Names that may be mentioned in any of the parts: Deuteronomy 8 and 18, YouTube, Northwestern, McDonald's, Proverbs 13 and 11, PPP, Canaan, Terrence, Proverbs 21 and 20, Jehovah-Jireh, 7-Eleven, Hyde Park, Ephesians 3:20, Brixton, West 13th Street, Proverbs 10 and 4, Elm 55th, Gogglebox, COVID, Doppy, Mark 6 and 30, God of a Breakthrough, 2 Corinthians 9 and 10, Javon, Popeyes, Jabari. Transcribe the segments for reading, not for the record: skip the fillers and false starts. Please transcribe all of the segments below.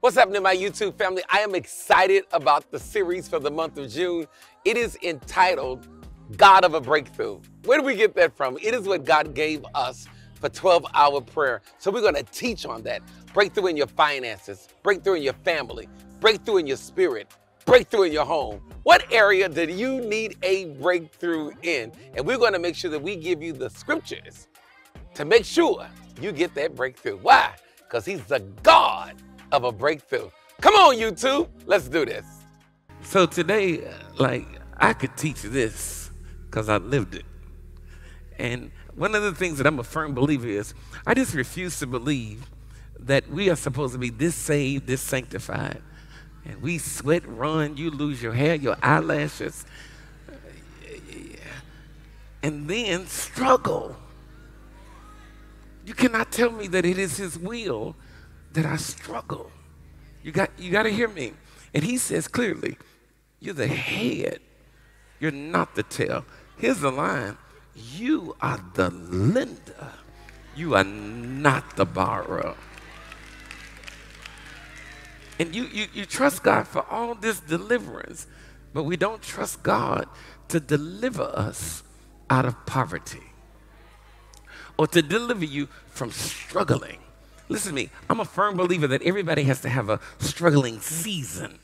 What's happening, my YouTube family? I am excited about the series for the month of June. It is entitled, God of a Breakthrough. Where do we get that from? It is what God gave us for 12-hour prayer. So we're gonna teach on that. Breakthrough in your finances, breakthrough in your family, breakthrough in your spirit, breakthrough in your home. What area do you need a breakthrough in? And we're gonna make sure that we give you the scriptures to make sure you get that breakthrough. Why? Because he's the God of a breakthrough. Come on, YouTube, let's do this. So today, I could teach this because I lived it. And one of the things that I'm a firm believer is, I just refuse to believe that we are supposed to be this saved, this sanctified. And we sweat, run, you lose your hair, your eyelashes, and then struggle. You cannot tell me that it is his will that I struggle. You got to hear me. And he says clearly, you're the head, you're not the tail. Here's the line. You are the lender. You are not the borrower. And you trust God for all this deliverance, but we don't trust God to deliver us out of poverty or to deliver you from struggling. Listen to me, I'm a firm believer that everybody has to have a struggling season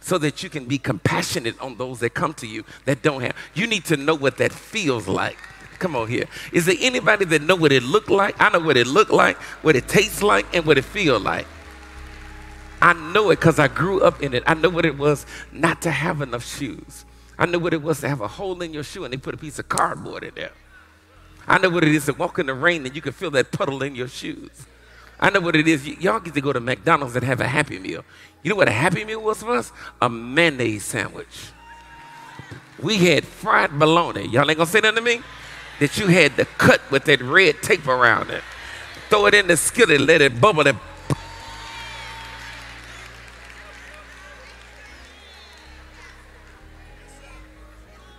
so that you can be compassionate on those that come to you that don't have. You need to know what that feels like. Come on here. Is there anybody that know what it looked like? I know what it looked like, what it tastes like, and what it feels like. I know it because I grew up in it. I know what it was not to have enough shoes. I know what it was to have a hole in your shoe and they put a piece of cardboard in there. I know what it is to walk in the rain and you can feel that puddle in your shoes. I know what it is. Y'all get to go to McDonald's and have a Happy Meal. You know what a Happy Meal was for us? A mayonnaise sandwich. We had fried bologna. Y'all ain't gonna say nothing to me? That you had to cut with that red tape around it. Throw it in the skillet, let it bubble and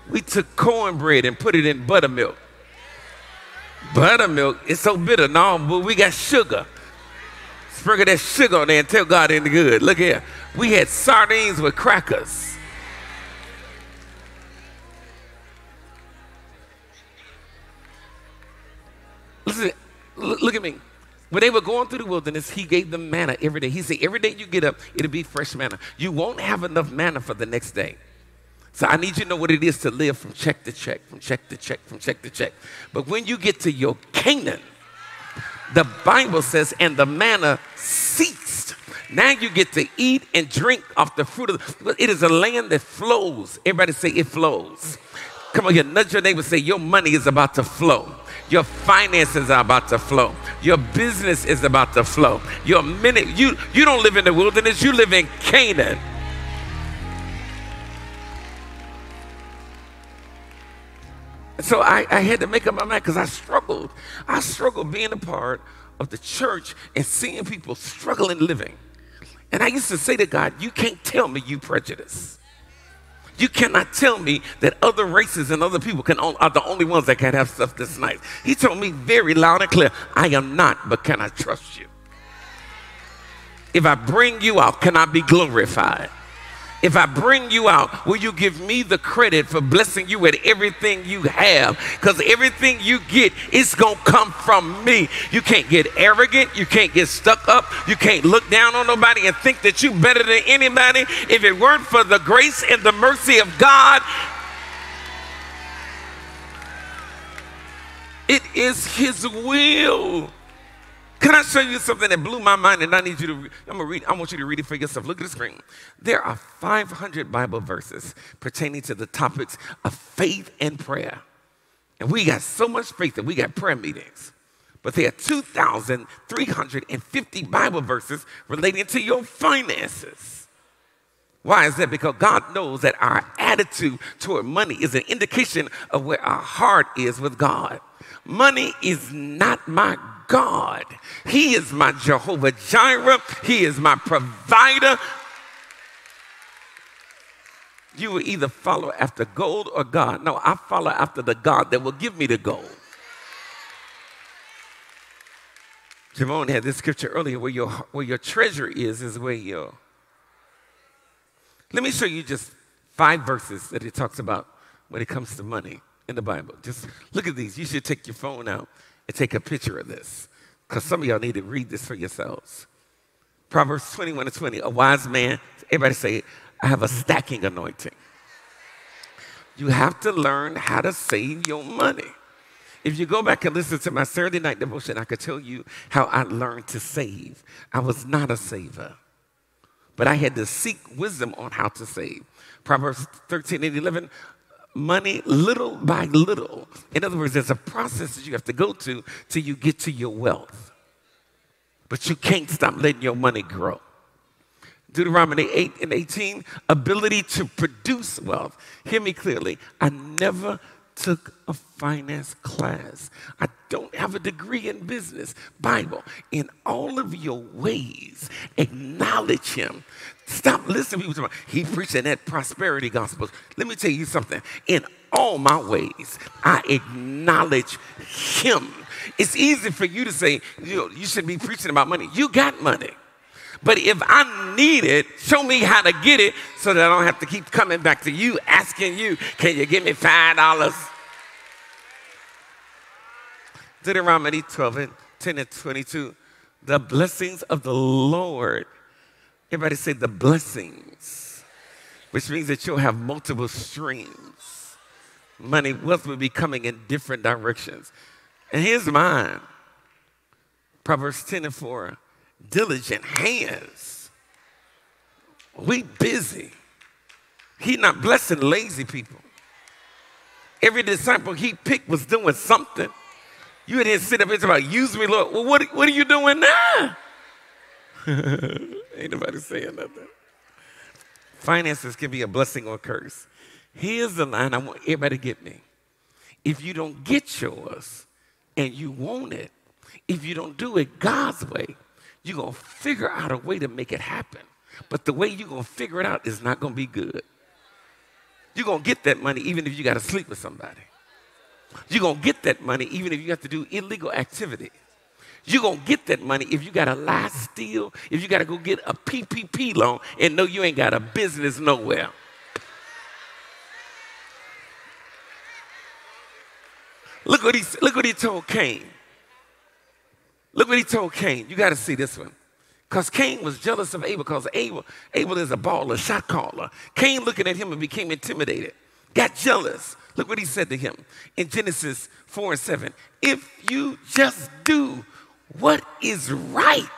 we took cornbread and put it in buttermilk. Buttermilk is so bitter. No, but we got sugar. Sprinkle that sugar on there and tell God ain't good. Look here. We had sardines with crackers. Listen, look at me. When they were going through the wilderness, he gave them manna every day. He said, every day you get up, it'll be fresh manna. You won't have enough manna for the next day. So I need you to know what it is to live from check to check, from check to check, from check to check. But when you get to your Canaan, the Bible says, and the manna ceased. Now you get to eat and drink off the fruit of the, it is a land that flows. Everybody say it flows. Come on here, nudge your neighbor, say your money is about to flow. Your finances are about to flow. Your business is about to flow. Your minute, you don't live in the wilderness, you live in Canaan. So I had to make up my mind because I struggled. I struggled being a part of the church and seeing people struggling living. And I used to say to God, you can't tell me you prejudice. You cannot tell me that other races and other people are the only ones that can have stuff this nice. He told me very loud and clear, I am not, but can I trust you? If I bring you out, can I be glorified? If I bring you out, will you give me the credit for blessing you with everything you have? Because everything you get, it's going to come from me. You can't get arrogant. You can't get stuck up. You can't look down on nobody and think that you're better than anybody. If it weren't for the grace and the mercy of God, it is his will. Can I show you something that blew my mind and I need you to read? I want you to read it for yourself. Look at the screen. There are 500 Bible verses pertaining to the topics of faith and prayer. And we got so much faith that we got prayer meetings. But there are 2,350 Bible verses relating to your finances. Why is that? Because God knows that our attitude toward money is an indication of where our heart is with God. Money is not my God. He is my Jehovah-Jireh. He is my provider. You will either follow after gold or God. No, I follow after the God that will give me the gold. Javon had this scripture earlier, where your treasure is where your... Let me show you just 5 verses that it talks about when it comes to money in the Bible. Just look at these. You should take your phone out and take a picture of this, because some of y'all need to read this for yourselves. Proverbs 21 and 20, a wise man, everybody say, I have a stacking anointing. You have to learn how to save your money. If you go back and listen to my Saturday night devotion, I could tell you how I learned to save. I was not a saver, but I had to seek wisdom on how to save. Proverbs 13 and 11, money little by little. In other words, there's a process that you have to go to till you get to your wealth. But you can't stop letting your money grow. Deuteronomy 8 and 18, ability to produce wealth. Hear me clearly. I never took a finance class. I don't have a degree in business. Bible, in all of your ways, acknowledge him. Stop listening to people. He preaching that prosperity gospel. Let me tell you something. In all my ways, I acknowledge him. It's easy for you to say, you should be preaching about money. You got money. But if I need it, show me how to get it so that I don't have to keep coming back to you, asking you, can you give me $5? Deuteronomy 12 and 10 and 22, the blessings of the Lord. Everybody say the blessings, which means that you'll have multiple streams. Money, wealth will be coming in different directions. And here's mine, Proverbs 10 and 4. Diligent hands. We busy. He not blessing lazy people. Every disciple he picked was doing something. You didn't sit up and talk about, use me, Lord. Well, what are you doing now? Ain't nobody saying nothing. Finances can be a blessing or a curse. Here's the line I want everybody to get me. If you don't get yours and you want it, if you don't do it God's way, you're going to figure out a way to make it happen. But the way you're going to figure it out is not going to be good. You're going to get that money even if you got to sleep with somebody. You're going to get that money even if you have to do illegal activity. You're going to get that money if you got to lie, steal, if you got to go get a PPP loan and know you ain't got a business nowhere. Look what he told Cain. Look what he told Cain. You got to see this one. Because Cain was jealous of Abel, because Abel is a baller, shot caller. Cain looking at him and became intimidated, got jealous. Look what he said to him in Genesis 4 and 7. If you just do what is right,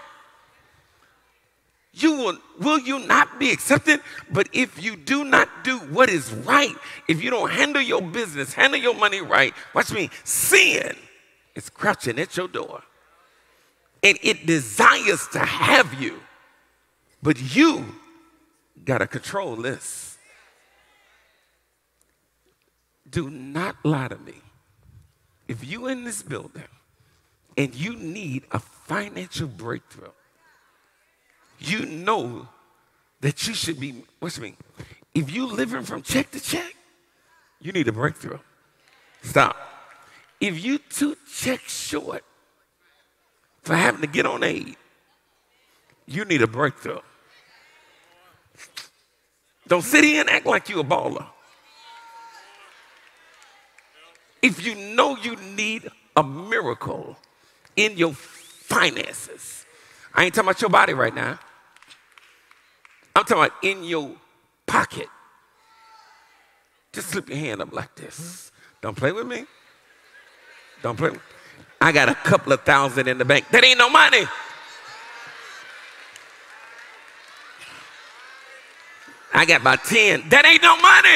you will you not be accepted? But if you do not do what is right, if you don't handle your business, handle your money right, watch me, sin is crouching at your door. And it desires to have you, but you gotta control this. Do not lie to me. If you in this building and you need a financial breakthrough, you know that you should be, watch me, if you living from check to check, you need a breakthrough. Stop. If you 2 checks short, for having to get on aid, you need a breakthrough. Don't sit here and act like you're a baller. If you know you need a miracle in your finances, I ain't talking about your body right now. I'm talking about in your pocket. Just slip your hand up like this. Don't play with me. Don't play with me. I got a couple of thousand in the bank. That ain't no money. I got about 10. That ain't no money.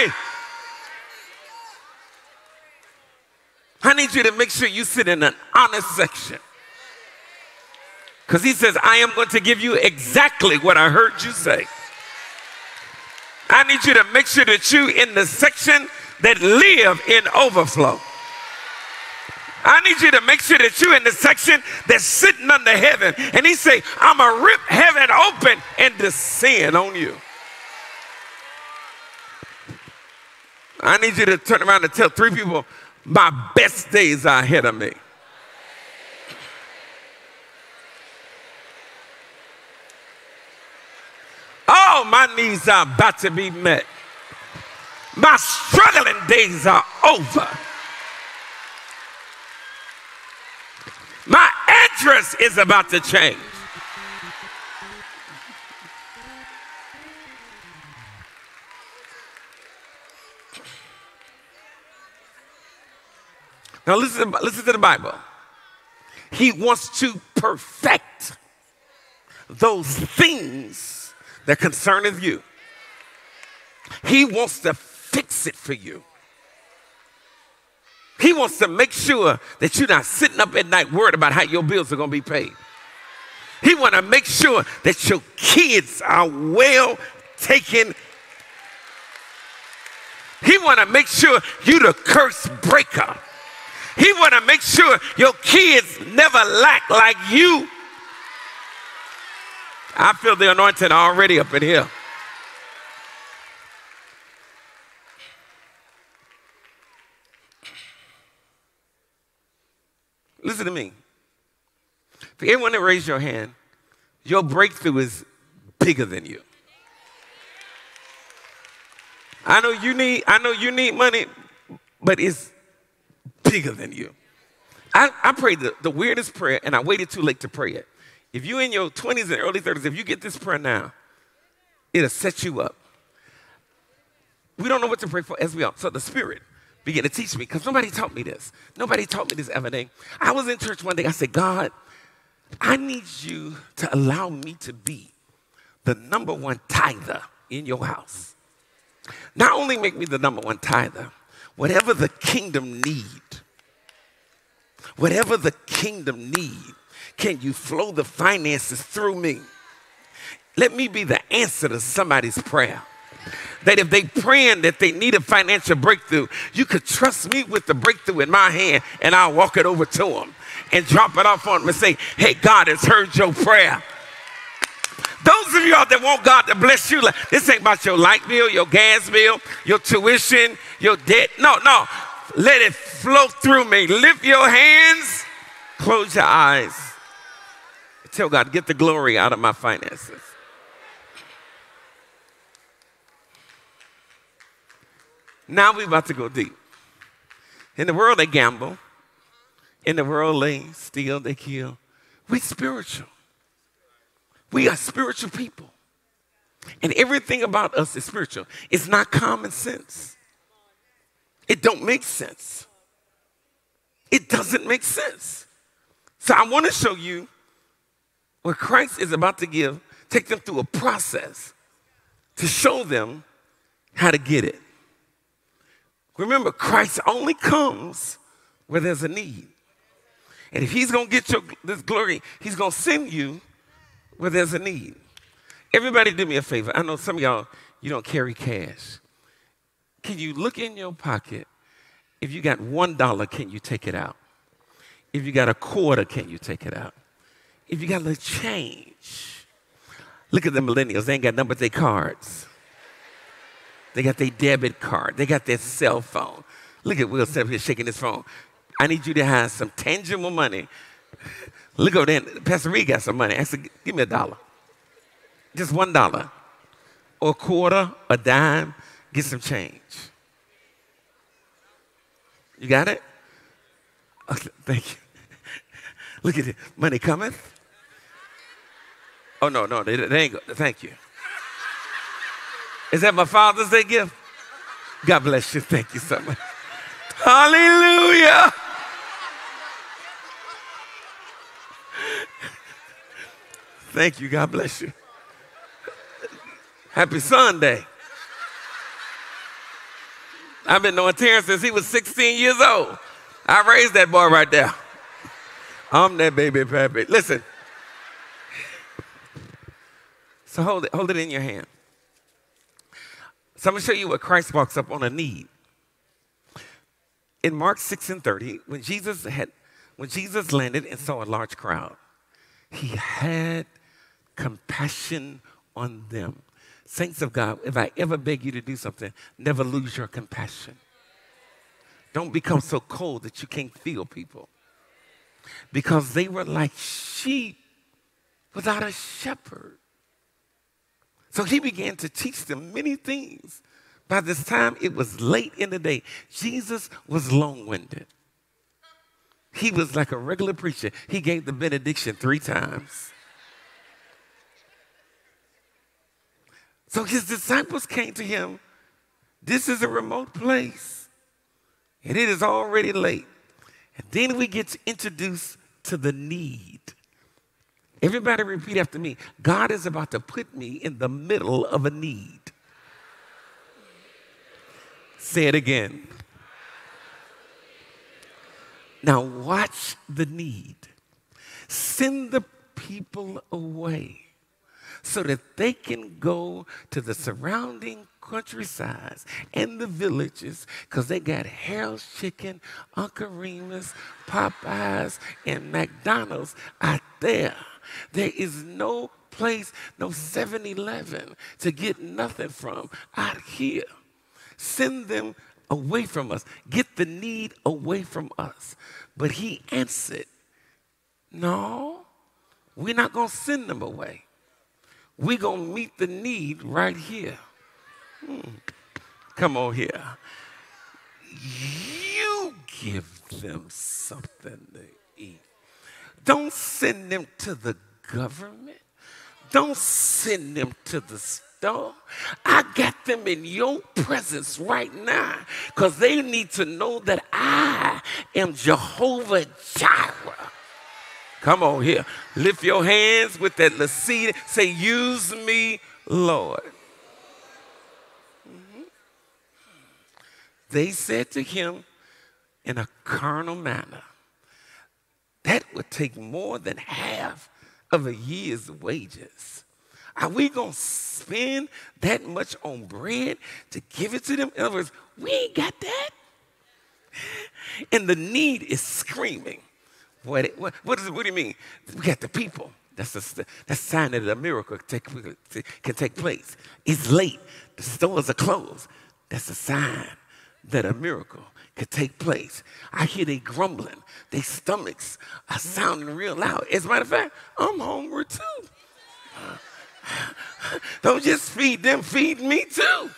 I need you to make sure you sit in an honest section. Because he says, I am going to give you exactly what I heard you say. I need you to make sure that you in the section that live in overflow. I need you to make sure that you're in the section that's sitting under heaven. And he say, I'm going to rip heaven open and descend on you. I need you to turn around and tell 3 people, my best days are ahead of me. all my needs are about to be met. My struggling days are over. My address is about to change. Now listen to the Bible. He wants to perfect those things that concerneth you. He wants to fix it for you. He wants to make sure that you're not sitting up at night worried about how your bills are going to be paid. He wants to make sure that your kids are well taken. He wants to make sure you're the curse breaker. He wants to make sure your kids never lack like you. I feel the anointing already up in here. Listen to me. For everyone that raised your hand, your breakthrough is bigger than you. I know you need money, but it's bigger than you. I prayed the weirdest prayer, and I waited too late to pray it. If you're in your 20s and early 30s, if you get this prayer now, it'll set you up. We don't know what to pray for as we are. So the Spirit began to teach me, because nobody taught me this. Nobody taught me this every day. I was in church one day. I said, God, I need you to allow me to be the number one tither in your house. Not only make me the number one tither, whatever the kingdom need, whatever the kingdom need, can you flow the finances through me? Let me be the answer to somebody's prayer. That if they praying that they need a financial breakthrough, you could trust me with the breakthrough in my hand, and I'll walk it over to them and drop it off on them and say, hey, God has heard your prayer. Those of you out there want God to bless you, this ain't about your light bill, your gas bill, your tuition, your debt. No. Let it flow through me. Lift your hands, close your eyes. Tell God, get the glory out of my finances. Now we're about to go deep. In the world, they gamble. In the world, they steal, they kill. We're spiritual. We are spiritual people. And everything about us is spiritual. It's not common sense. It don't make sense. It doesn't make sense. So I want to show you what Christ is about to give, take them through a process to show them how to get it. Remember, Christ only comes where there's a need. And if he's going to get this glory, he's going to send you where there's a need. Everybody do me a favor. I know some of y'all, you don't carry cash. Can you look in your pocket? If you got $1, can you take it out? If you got a quarter, can you take it out? If you got a little change. Look at the millennials. They ain't got nothing but their cards. They got their debit card. They got their cell phone. Look at Will sitting here shaking his phone. I need you to have some tangible money. Look over there. Pastor Reed got some money. I said, give me $1. Just $1. Or a quarter, a dime. Get some change. You got it? Okay, thank you. Look at it. Money cometh. Oh, no. They ain't go. Thank you. Is that my Father's Day gift? God bless you. Thank you so much. Hallelujah. Thank you. God bless you. Happy Sunday. I've been knowing Terrence since he was 16 years old. I raised that boy right there. I'm that baby pappy. Listen. So hold it in your hand. So I'm going to show you what Christ walks up on a need. In Mark 6 and 30, when Jesus landed and saw a large crowd, he had compassion on them. Saints of God, if I ever beg you to do something, never lose your compassion. Don't become so cold that you can't feel people. Because they were like sheep without a shepherd. So he began to teach them many things. By this time, it was late in the day. Jesus was long-winded. He was like a regular preacher. He gave the benediction 3 times. So his disciples came to him. This is a remote place, and it is already late. And then we get introduced to the need. Everybody repeat after me. God is about to put me in the middle of a need. Say it again. Now watch the need. Send the people away so that they can go to the surrounding countryside and the villages, because they got Harold's Chicken, Uncle Remus, Popeyes, and McDonald's out there. There is no place, no 7-Eleven to get nothing from out here. Send them away from us. Get the need away from us. But he answered, no, we're not going to send them away. We're going to meet the need right here. Come on here. You give them something to eat. Don't send them to the government. Don't send them to the store. I got them in your presence right now because they need to know that I am Jehovah-Jireh. Come on here. Lift your hands with that lascivia. Say, use me, Lord. They said to him in a carnal manner, that would take more than half of a year's wages. Are we going to spend that much on bread to give it to them? In other words, we ain't got that. And the need is screaming. What do you mean? We got the people. That's a sign that a miracle can take place. It's late. The stores are closed. That's a sign that a miracle could take place. I hear they grumbling. Their stomachs are sounding real loud. As a matter of fact, I'm hungry too. Don't just feed them, feed me too.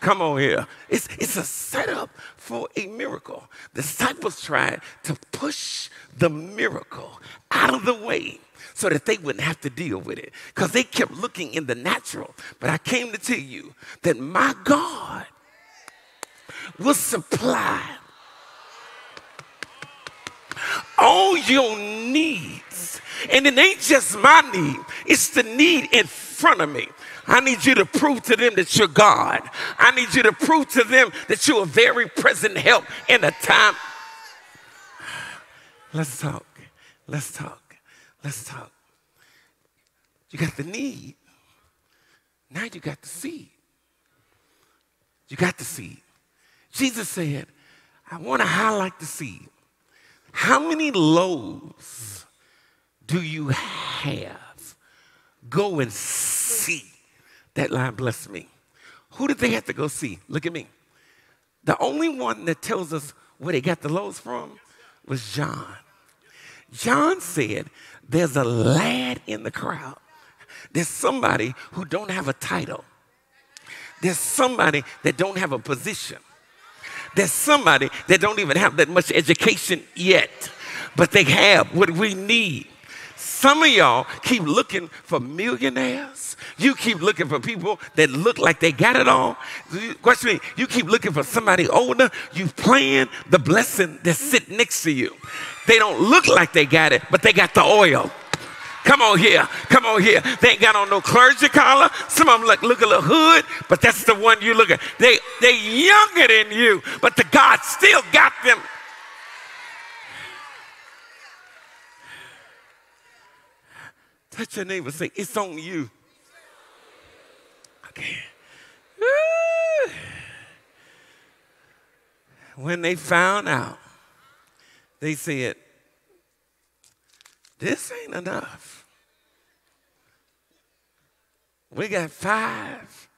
Come on here. It's a setup for a miracle. Disciples tried to push the miracle out of the way so that they wouldn't have to deal with it because they kept looking in the natural. But I came to tell you that my God will supply all your needs. And it ain't just my need. It's the need in front of me. I need you to prove to them that you're God. I need you to prove to them that you're a very present help in a time. Let's talk. Let's talk. Let's talk. You got the need. Now you got the seed. You got the seed. Jesus said, I want to highlight the seed. How many loaves do you have? Go and see. That line blessed me. Who did they have to go see? Look at me. The only one that tells us where they got the loaves from was John. John said, there's a lad in the crowd. There's somebody who don't have a title. There's somebody that don't have a position. There's somebody that don't even have that much education yet, but they have what we need. Some of y'all keep looking for millionaires. You keep looking for people that look like they got it all. Question me, you keep looking for somebody older. You plan the blessing that's sitting next to you. They don't look like they got it, but they got the oil. Come on here. Come on here. They ain't got on no clergy collar. Some of them look a little hood, but that's the one you look at. They younger than you, but the God still got them. Touch your neighbor and say, it's on you. Okay. Woo. When they found out, they said, this ain't enough. We got 5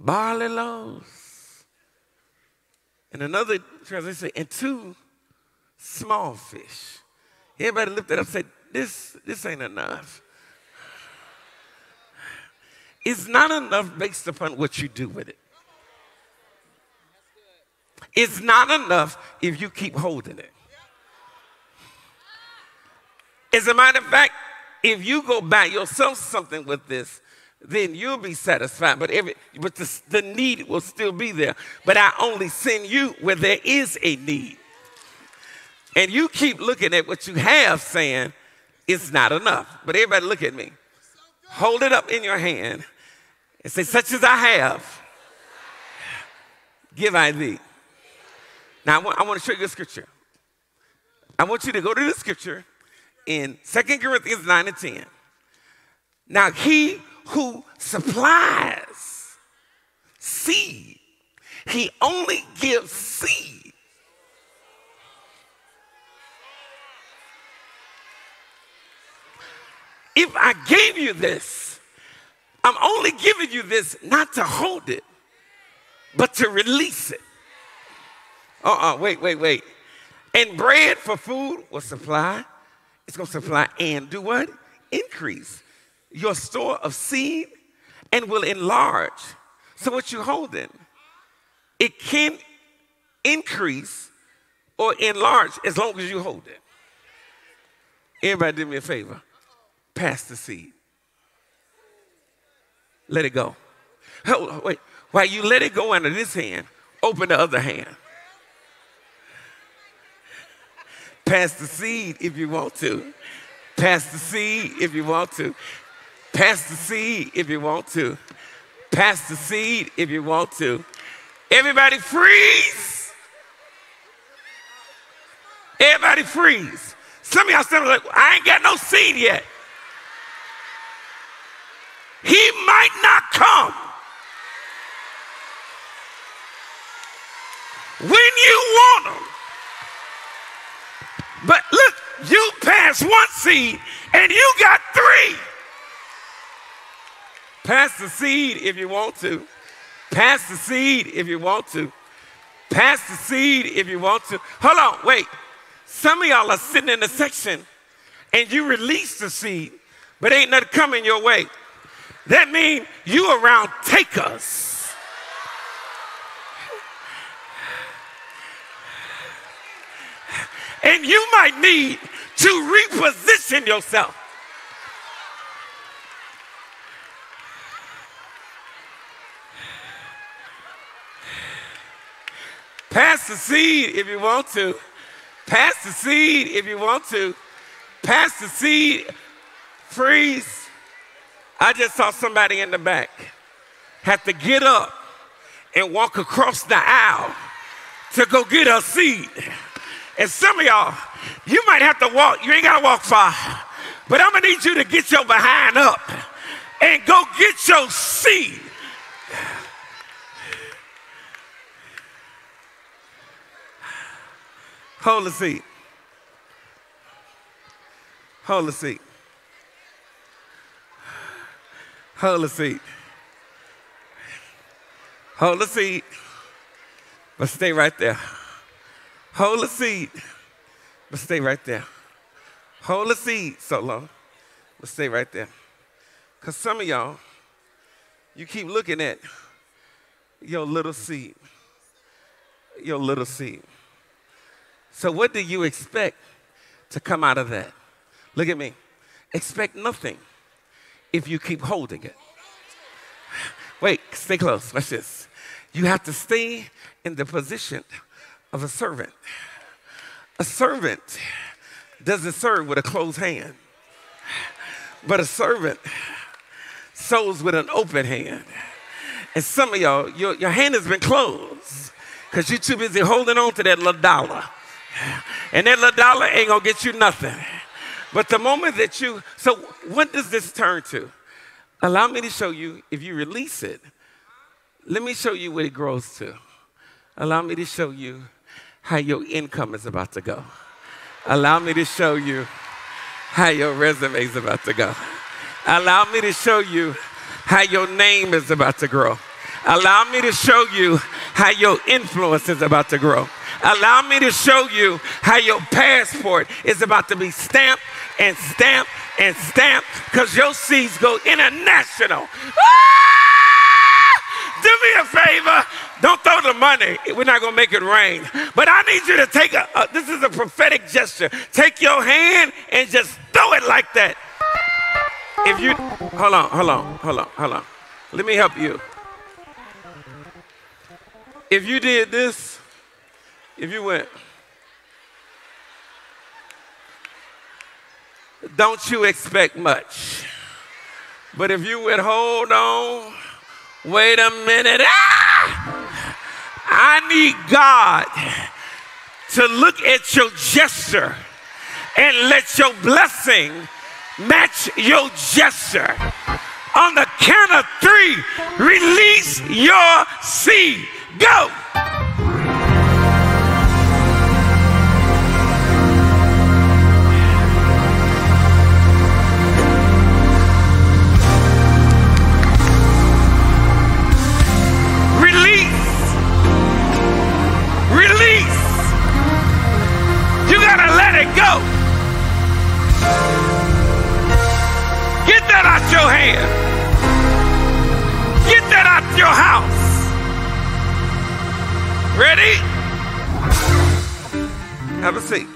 barley loaves. And another translation said, and 2 small fish. Everybody lifted up and said, this ain't enough. It's not enough based upon what you do with it. It's not enough if you keep holding it. As a matter of fact, if you go buy yourself something with this, then you'll be satisfied, but the need will still be there. But I only send you where there is a need. And you keep looking at what you have saying, it's not enough. But everybody look at me. Hold it up in your hand and say, such as I have, give I thee. Now, I want to show you a scripture. I want you to go to the scripture in 2 Corinthians 9 and 10. Now, he who supplies seed, he only gives seed. If I gave you this, I'm only giving you this not to hold it, but to release it. Wait. And bread for food will supply. It's going to supply and do what? Increase your store of seed and will enlarge. So what you're holding, it can increase or enlarge as long as you hold it. Everybody do me a favor. Pass the seed. Let it go. Oh, wait. While you let it go under this hand, open the other hand. Pass the seed if you want to. Pass the seed if you want to. Pass the seed if you want to. Pass the seed if you want to. Everybody freeze. Everybody freeze. Some of y'all still like, I ain't got no seed yet. He might not come. When you want him. But look, you pass one seed and you got three. Pass the seed if you want to. Pass the seed if you want to. Pass the seed if you want to. Hold on, wait. Some of y'all are sitting in the section and you release the seed, but ain't nothing coming your way. That means you around takers. And you might need to reposition yourself. Pass the seed if you want to. Pass the seed if you want to. Pass the seed. Freeze. I just saw somebody in the back have to get up and walk across the aisle to go get a seed. And some of y'all, you might have to walk. You ain't got to walk far. But I'm going to need you to get your behind up and go get your seed. Hold the seed. Hold the seed. Hold the seed. Hold the seed. But stay right there. Hold the seed, but stay right there. Hold the seed so long, but stay right there. Because some of y'all, you keep looking at your little seed, your little seed. So what do you expect to come out of that? Look at me. Expect nothing if you keep holding it. Wait, stay close. Watch this. You have to stay in the position of a servant. A servant doesn't serve with a closed hand, but a servant sows with an open hand. And some of y'all, your hand has been closed because you're too busy holding on to that little dollar. And that little dollar ain't gonna get you nothing. But the moment that you, so what does this turn to? Allow me to show you, if you release it, let me show you what it grows to. Allow me to show you how your income is about to go. Allow me to show you how your resume is about to go. Allow me to show you how your name is about to grow. Allow me to show you how your influence is about to grow. Allow me to show you how your passport is about to be stamped and stamped and stamp, because your seeds go international. Ah! Do me a favor. Don't throw the money. We're not going to make it rain. But I need you to take this is a prophetic gesture. Take your hand and just throw it like that. If you, hold on. Let me help you. If you did this, if you went, don't you expect much. But if you went, hold on, wait a minute. Ah! I need God to look at your gesture and let your blessing match your gesture. On the count of three, release your seed. Go! Have a seat.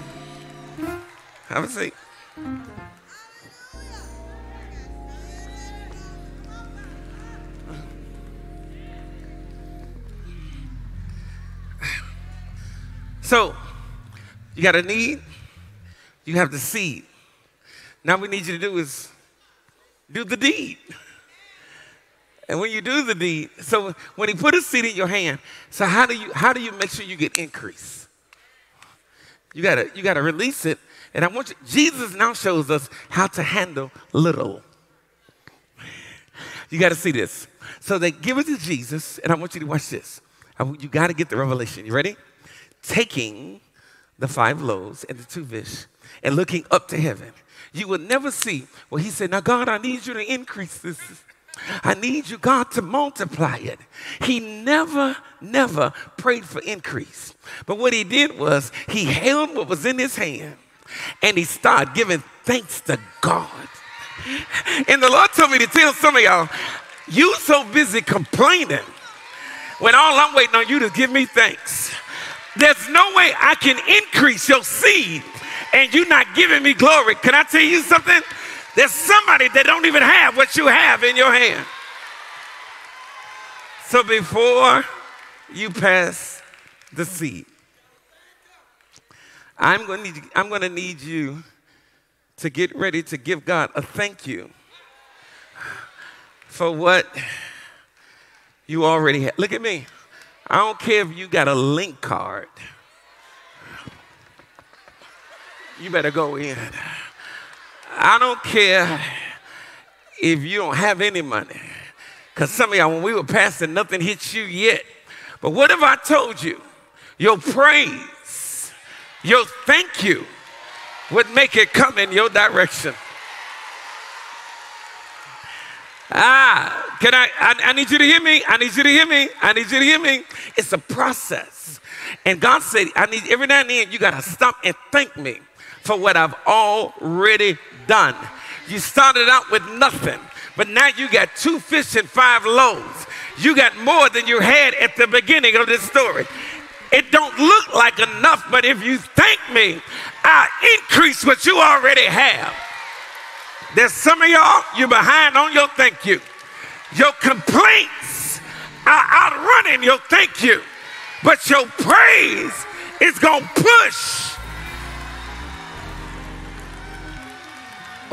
So, you got a need, you have the seed. Now what we need you to do is do the deed. And when you do the deed, so when he put a seed in your hand, so how do you make sure you get increase? You gotta release it. And I want you, Jesus now shows us how to handle little. You gotta see this. So they give it to Jesus, and I want you to watch this. You gotta get the revelation. You ready? Taking the 5 loaves and the 2 fish and looking up to heaven. You will never see well, he said, now God, I need you to increase this. I need you, God, to multiply it. He never prayed for increase. But what he did was he held what was in his hand and he started giving thanks to God. And the Lord told me to tell some of y'all, you so busy complaining when all I'm waiting on you to give me thanks. There's no way I can increase your seed and you're not giving me glory. Can I tell you something? There's somebody that don't even have what you have in your hand. So before you pass the seed, I'm going to need you to get ready to give God a thank you for what you already have. Look at me. I don't care if you got a link card. You better go in. I don't care if you don't have any money. Because some of y'all, when we were passing, nothing hit you yet. But what if I told you your praise, your thank you would make it come in your direction? I need you to hear me. It's a process. And God said, I need every now and then you got to stop and thank me for what I've already done. You started out with nothing, but now you got 2 fish and 5 loaves. You got more than you had at the beginning of this story. It don't look like enough, but if you thank me, I'll increase what you already have. There's some of y'all, you're behind on your thank you. Your complaints are outrunning your thank you, but your praise is gonna push.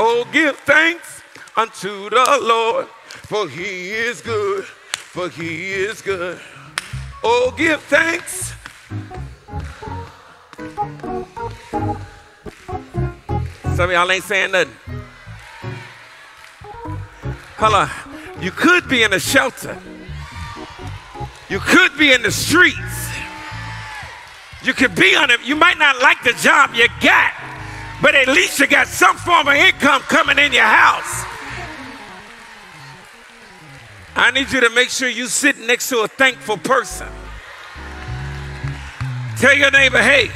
Oh, give thanks unto the Lord, for he is good, for he is good. Oh, give thanks. Some of y'all ain't saying nothing. Hello. You could be in a shelter. You could be in the streets. You could be on it. You might not like the job you got, but at least you got some form of income coming in your house. I need you to make sure you sit next to a thankful person. Tell your neighbor, hey,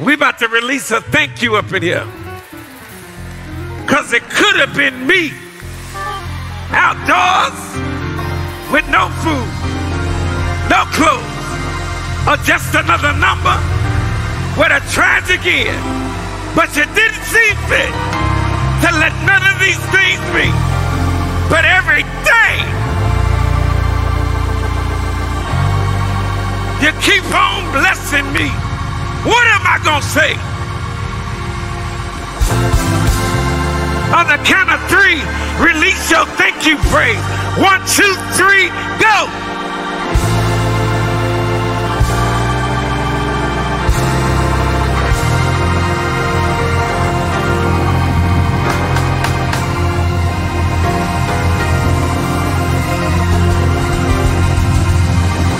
we about to release a thank you up in here. because it could have been me outdoors with no food, no clothes, or just another number with a tragic end. But you didn't see fit to let none of these things be. But every day you keep on blessing me. What am I gonna say? On the count of three, release your thank you praise. 1, 2, 3, go!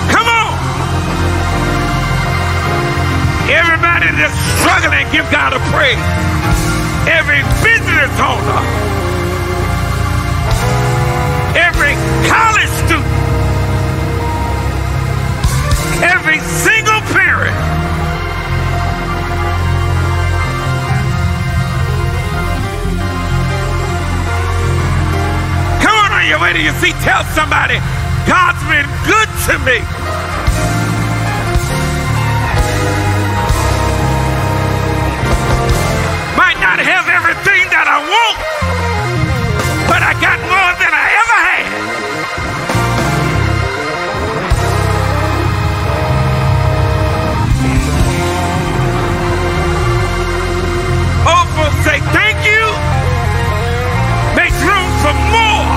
Come on! Everybody that's struggling, give God a praise. Every business owner, every college student, every single parent, come on your way to your seat, tell somebody, God's been good to me. I have everything that I want, but I got more than I ever had. Oh, for say thank you makes room for more.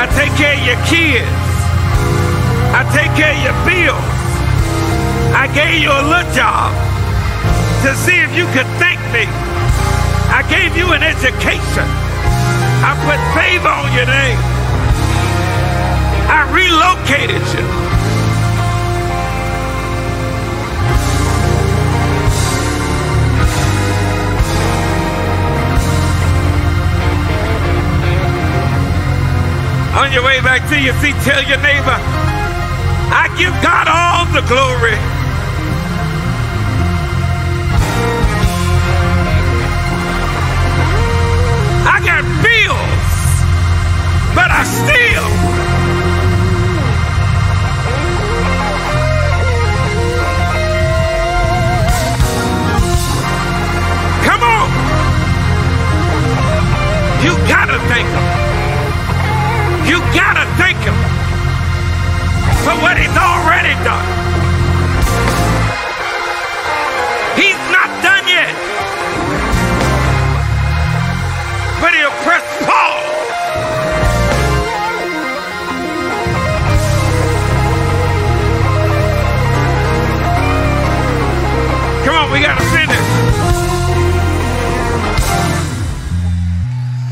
I take care of your kids. I take care of your bills. I gave you a little job to see if you could thank me. I gave you an education. I put favor on your name. I relocated you. On your way back to your seat, tell your neighbor, I give God all the glory. I got bills, but I still come on. You gotta thank him. You gotta thank him for what he's already done. He's not done yet, but he'll press pause. Come on, we gotta finish.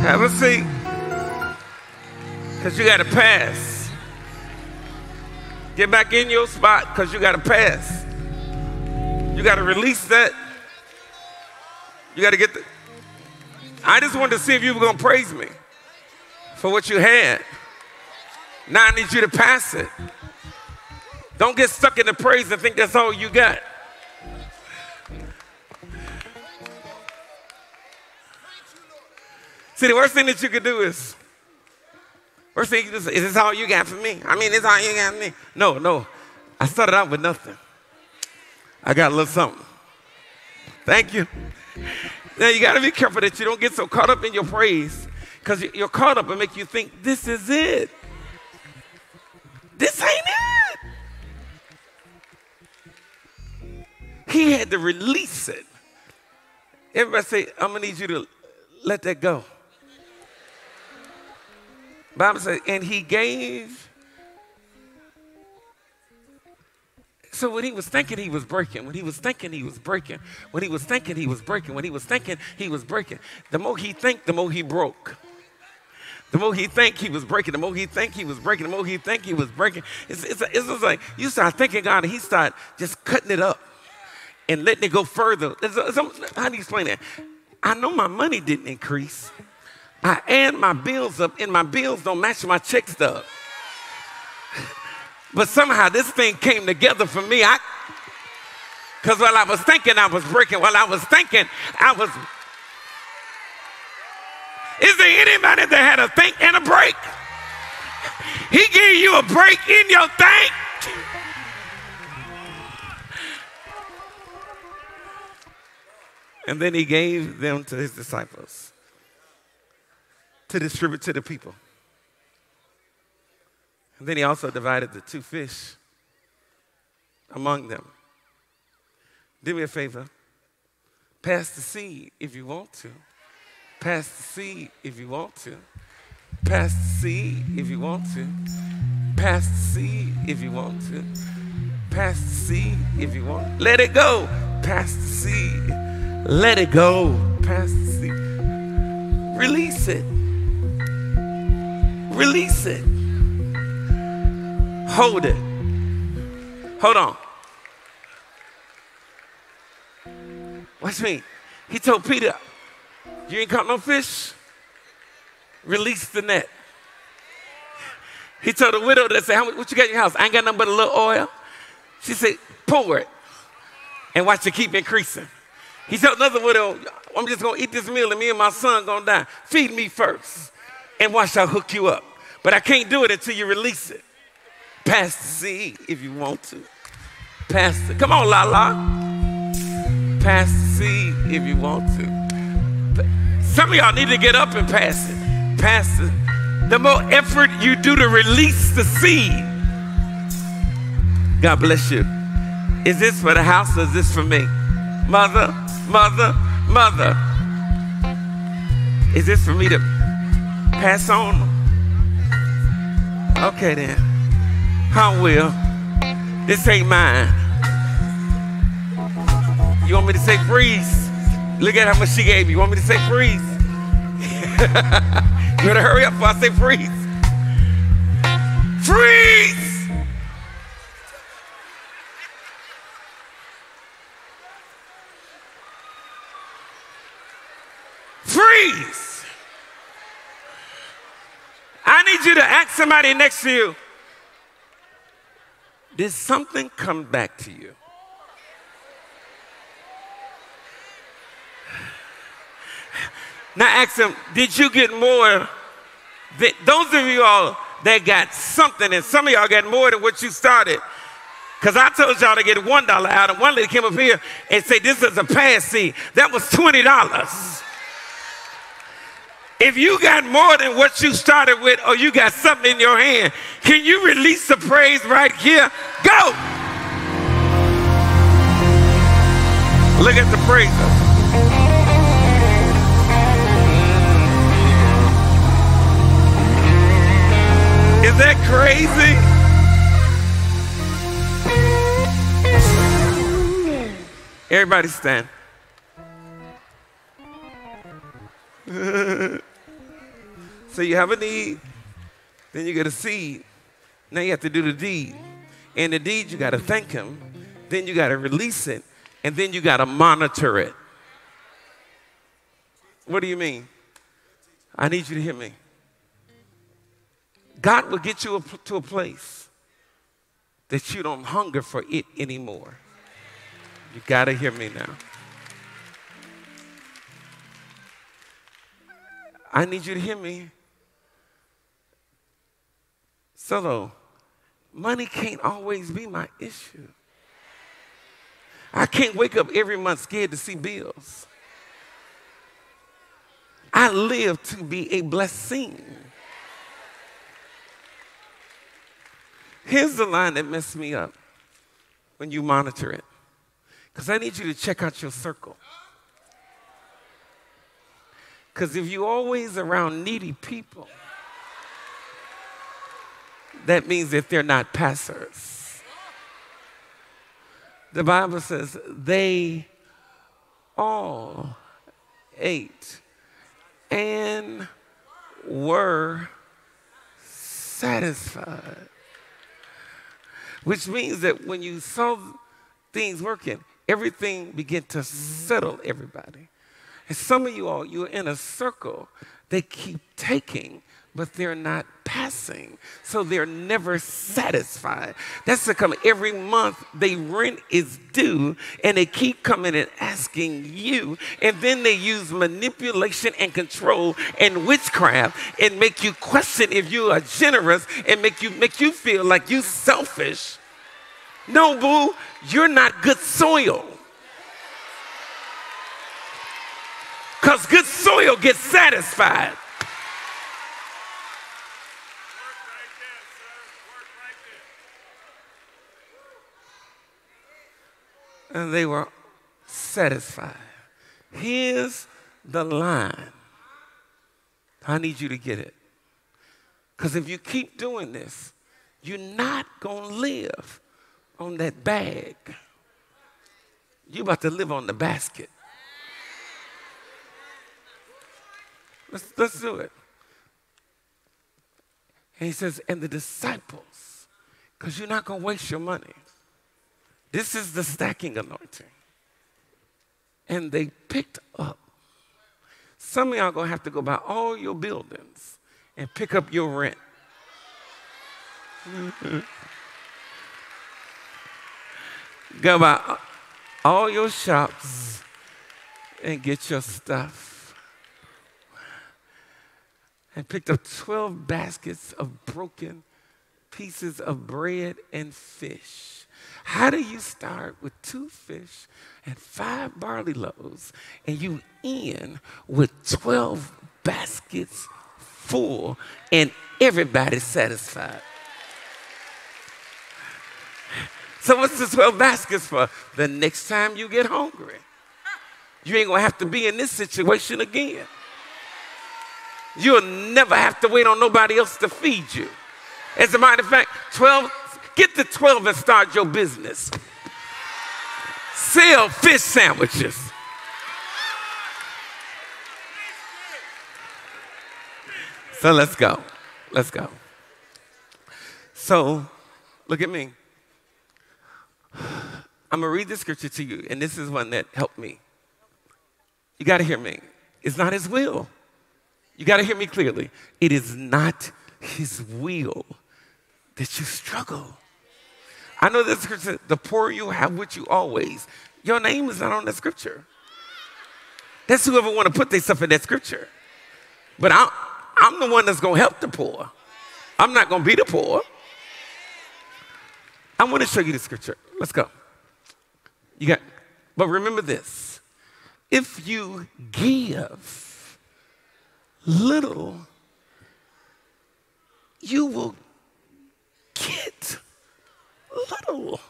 Have a seat, because you gotta pass. Get back in your spot, because you got to pass. You got to release that. You got to get the... I just wanted to see if you were going to praise me for what you had. Now I need you to pass it. Don't get stuck in the praise and think that's all you got. See, the worst thing that you could do is... First thing you just say, is this all you got for me? I mean, is this all you got for me? No, no. I started out with nothing. I got a little something. Thank you. Now, you got to be careful that you don't get so caught up in your praise, because you're caught up and make you think, this is it. This ain't it. He had to release it. Everybody say, I'm going to need you to let that go. Bible says, and he gave. So when he was thinking he was breaking, when he was thinking he was breaking, when he was thinking he was breaking, when he was thinking he was breaking, the more he think, the more he broke. The more he think he was breaking, the more he think he was breaking, the more he think he was breaking. It's just like you start thinking God, and he start just cutting it up and letting it go further. How do you explain that? I know my money didn't increase. I add my bills up, and my bills don't match my check stub. But somehow this thing came together for me. I Because while I was thinking, I was breaking. While I was thinking, I was... Is there anybody that had a think and a break? He gave you a break in your think. And then he gave them to his disciples to distribute to the people. And then he also divided the two fish among them. Do me a favor. Pass the seed if you want to. Pass the seed if you want to. Pass the seed if you want to. Pass the seed if you want to. Pass the seed if you want. Let it go. Pass the seed. Let it go. Pass the seed. Release it. Release it. Hold it. Hold on. Watch me. He told Peter, you ain't caught no fish? Release the net. He told the widow that said, what you got in your house? I ain't got nothing but a little oil. She said, pour it. And watch it keep increasing. He told another widow, I'm just going to eat this meal and me and my son going to die. Feed me first. And watch I'll hook you up. But I can't do it until you release it. Pass the seed if you want to. Pass the, come on, Lala. Pass the seed if you want to. Some of y'all need to get up and pass it. Pass it. The more effort you do to release the seed. God bless you. Is this for the house or is this for me? Mother, mother, mother. Is this for me to pass on? Okay then. I will. This ain't mine. You want me to say freeze? Look at how much she gave me. You want me to say freeze? You better hurry up before I say freeze. Freeze! Freeze! I need you to ask somebody next to you. Did something come back to you? Now ask them, did you get more? Those of you all that got something, and some of y'all got more than what you started. Because I told y'all to get $1 out, and one lady came up here and said, this is a pass seed. That was $20. If you got more than what you started with, or you got something in your hand, can you release the praise right here? Go! Look at the praise. Is that crazy? Everybody stand. So you have a need, then you get a seed. Now you have to do the deed. And the deed, you got to thank him. Then you got to release it. And then you got to monitor it. What do you mean? I need you to hear me. God will get you to a place that you don't hunger for it anymore. You got to hear me now. I need you to hear me. So though, money can't always be my issue. I can't wake up every month scared to see bills. I live to be a blessing. Here's the line that messed me up when you monitor it. Because I need you to check out your circle. Because if you're always around needy people, that means that they're not passers. The Bible says they all ate and were satisfied. Which means that when you saw things working, everything began to settle everybody. And some of you all, you're in a circle. They keep taking, but they're not passing. So they're never satisfied. That's to come every month. They rent is due, and they keep coming and asking you. And then they use manipulation and control and witchcraft and make you question if you are generous and make you feel like you're selfish. No, boo, you're not good soil. Because good soil gets satisfied. And they were satisfied. Here's the line. I need you to get it. Because if you keep doing this, you're not going to live on that bag. You're about to live on the basket. Let's do it. And he says, and the disciples, because you're not going to waste your money. This is the stacking anointing. And they picked up. Some of y'all going to have to go buy all your buildings and pick up your rent. Go buy all your shops and get your stuff. And picked up 12 baskets of broken pieces of bread and fish. How do you start with 2 fish and 5 barley loaves and you end with 12 baskets full and everybody's satisfied? So what's the 12 baskets for? The next time you get hungry, you ain't going to have to be in this situation again. You'll never have to wait on nobody else to feed you. As a matter of fact, get the 12 and start your business. Sell fish sandwiches. So let's go. Let's go. So look at me. I'm going to read the scripture to you, and this is one that helped me. You got to hear me. It's not his will. You got to hear me clearly. It is not his will that you struggle. I know the scripture, the poor you have with you always. Your name is not on that scripture. That's whoever want to put themselves in that scripture. But I'm the one that's going to help the poor. I'm not going to be the poor. I want to show you the scripture. Let's go. But remember this. If you give little, you will get little.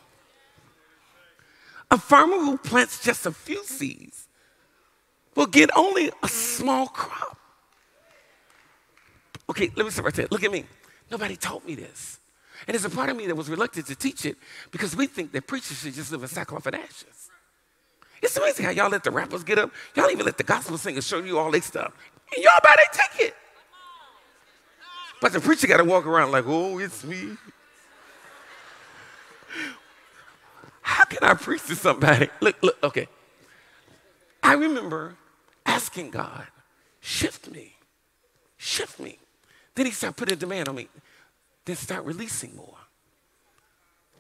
A farmer who plants just a few seeds will get only a small crop. Okay, let me sit right there. Look at me. Nobody taught me this. And there's a part of me that was reluctant to teach it because we think that preachers should just live in sackcloth and ashes. It's amazing how y'all let the rappers get up. Y'all even let the gospel singers show you all their stuff. And y'all about to take it. But the preacher got to walk around like, oh, it's me. How can I preach to somebody? Look, okay. I remember asking God, shift me. Shift me. Then he started putting a demand on me. Then start releasing more.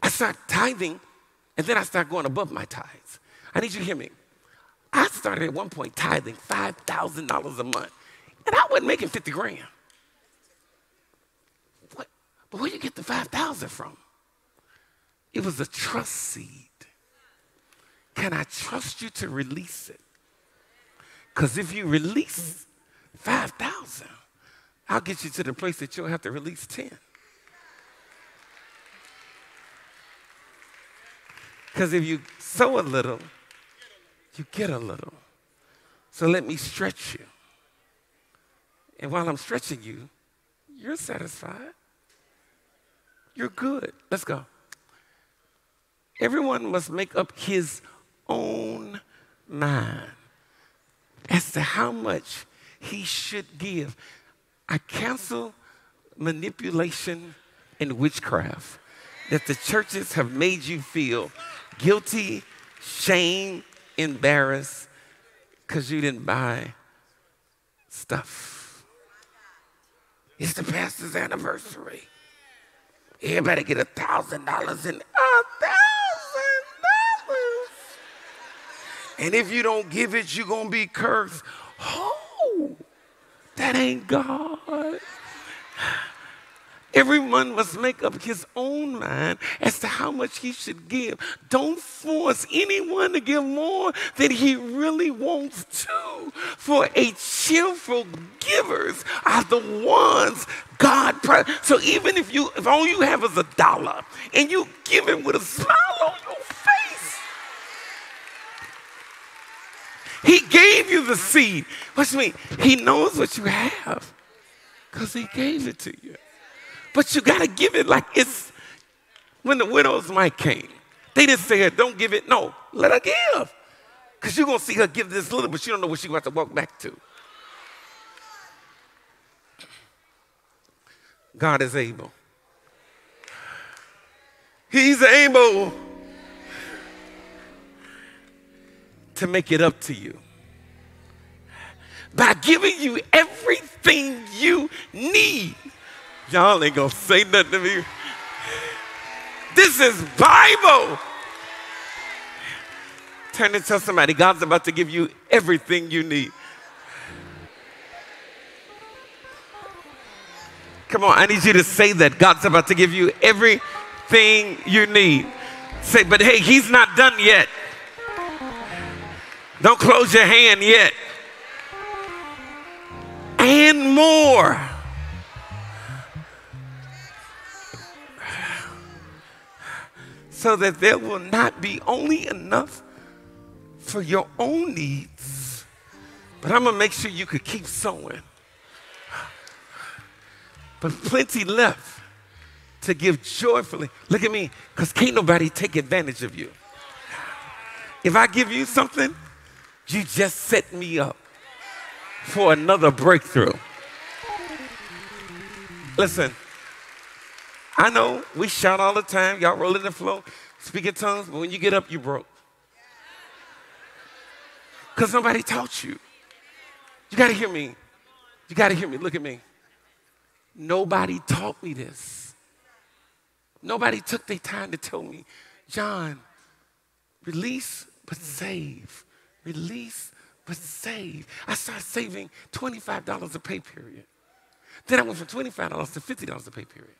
I start tithing, and then I start going above my tithes. I need you to hear me. I started at one point tithing $5,000 a month, and I wasn't making 50 grand. But where do you get the 5,000 from? It was a trust seed. Can I trust you to release it? Because if you release 5,000, I'll get you to the place that you'll have to release 10. Because if you sow a little, you get a little. So let me stretch you. And while I'm stretching you, you're satisfied. You're good. Let's go. Everyone must make up his own mind as to how much he should give. I cancel manipulation and witchcraft that the churches have made you feel guilty, shame, embarrassed because you didn't buy stuff. It's the pastor's anniversary. Everybody get $1,000 in $1,000. And if you don't give it, you're going to be cursed. Oh, that ain't God. Everyone must make up his own mind as to how much he should give. Don't force anyone to give more than he really wants to. For a cheerful givers are the ones God prides. So even if all you have is $1 and you give it with a smile on your face, he gave you the seed. Which means he knows what you have because he gave it to you. But you got to give it like it's when the widow's mite came. They didn't say, don't give it. No, let her give. Because you're going to see her give this little, but you don't know what she's going to have to walk back to. God is able. He's able to make it up to you by giving you everything you need. Y'all ain't gonna say nothing to me. This is Bible. Turn and tell somebody, God's about to give you everything you need. Come on, I need you to say that. God's about to give you everything you need. Say, but hey, he's not done yet. Don't close your hand yet. And more. So that there will not be only enough for your own needs, but I'm going to make sure you could keep sowing. But plenty left to give joyfully. Look at me, because can't nobody take advantage of you. If I give you something, you just set me up for another breakthrough. Listen. I know we shout all the time, y'all roll in the flow, speak in tongues, but when you get up, you broke. Because nobody taught you. You got to hear me. You got to hear me. Look at me. Nobody taught me this. Nobody took their time to tell me, John, release but save. Release but save. I started saving $25 a pay period. Then I went from $25 to $50 a pay period.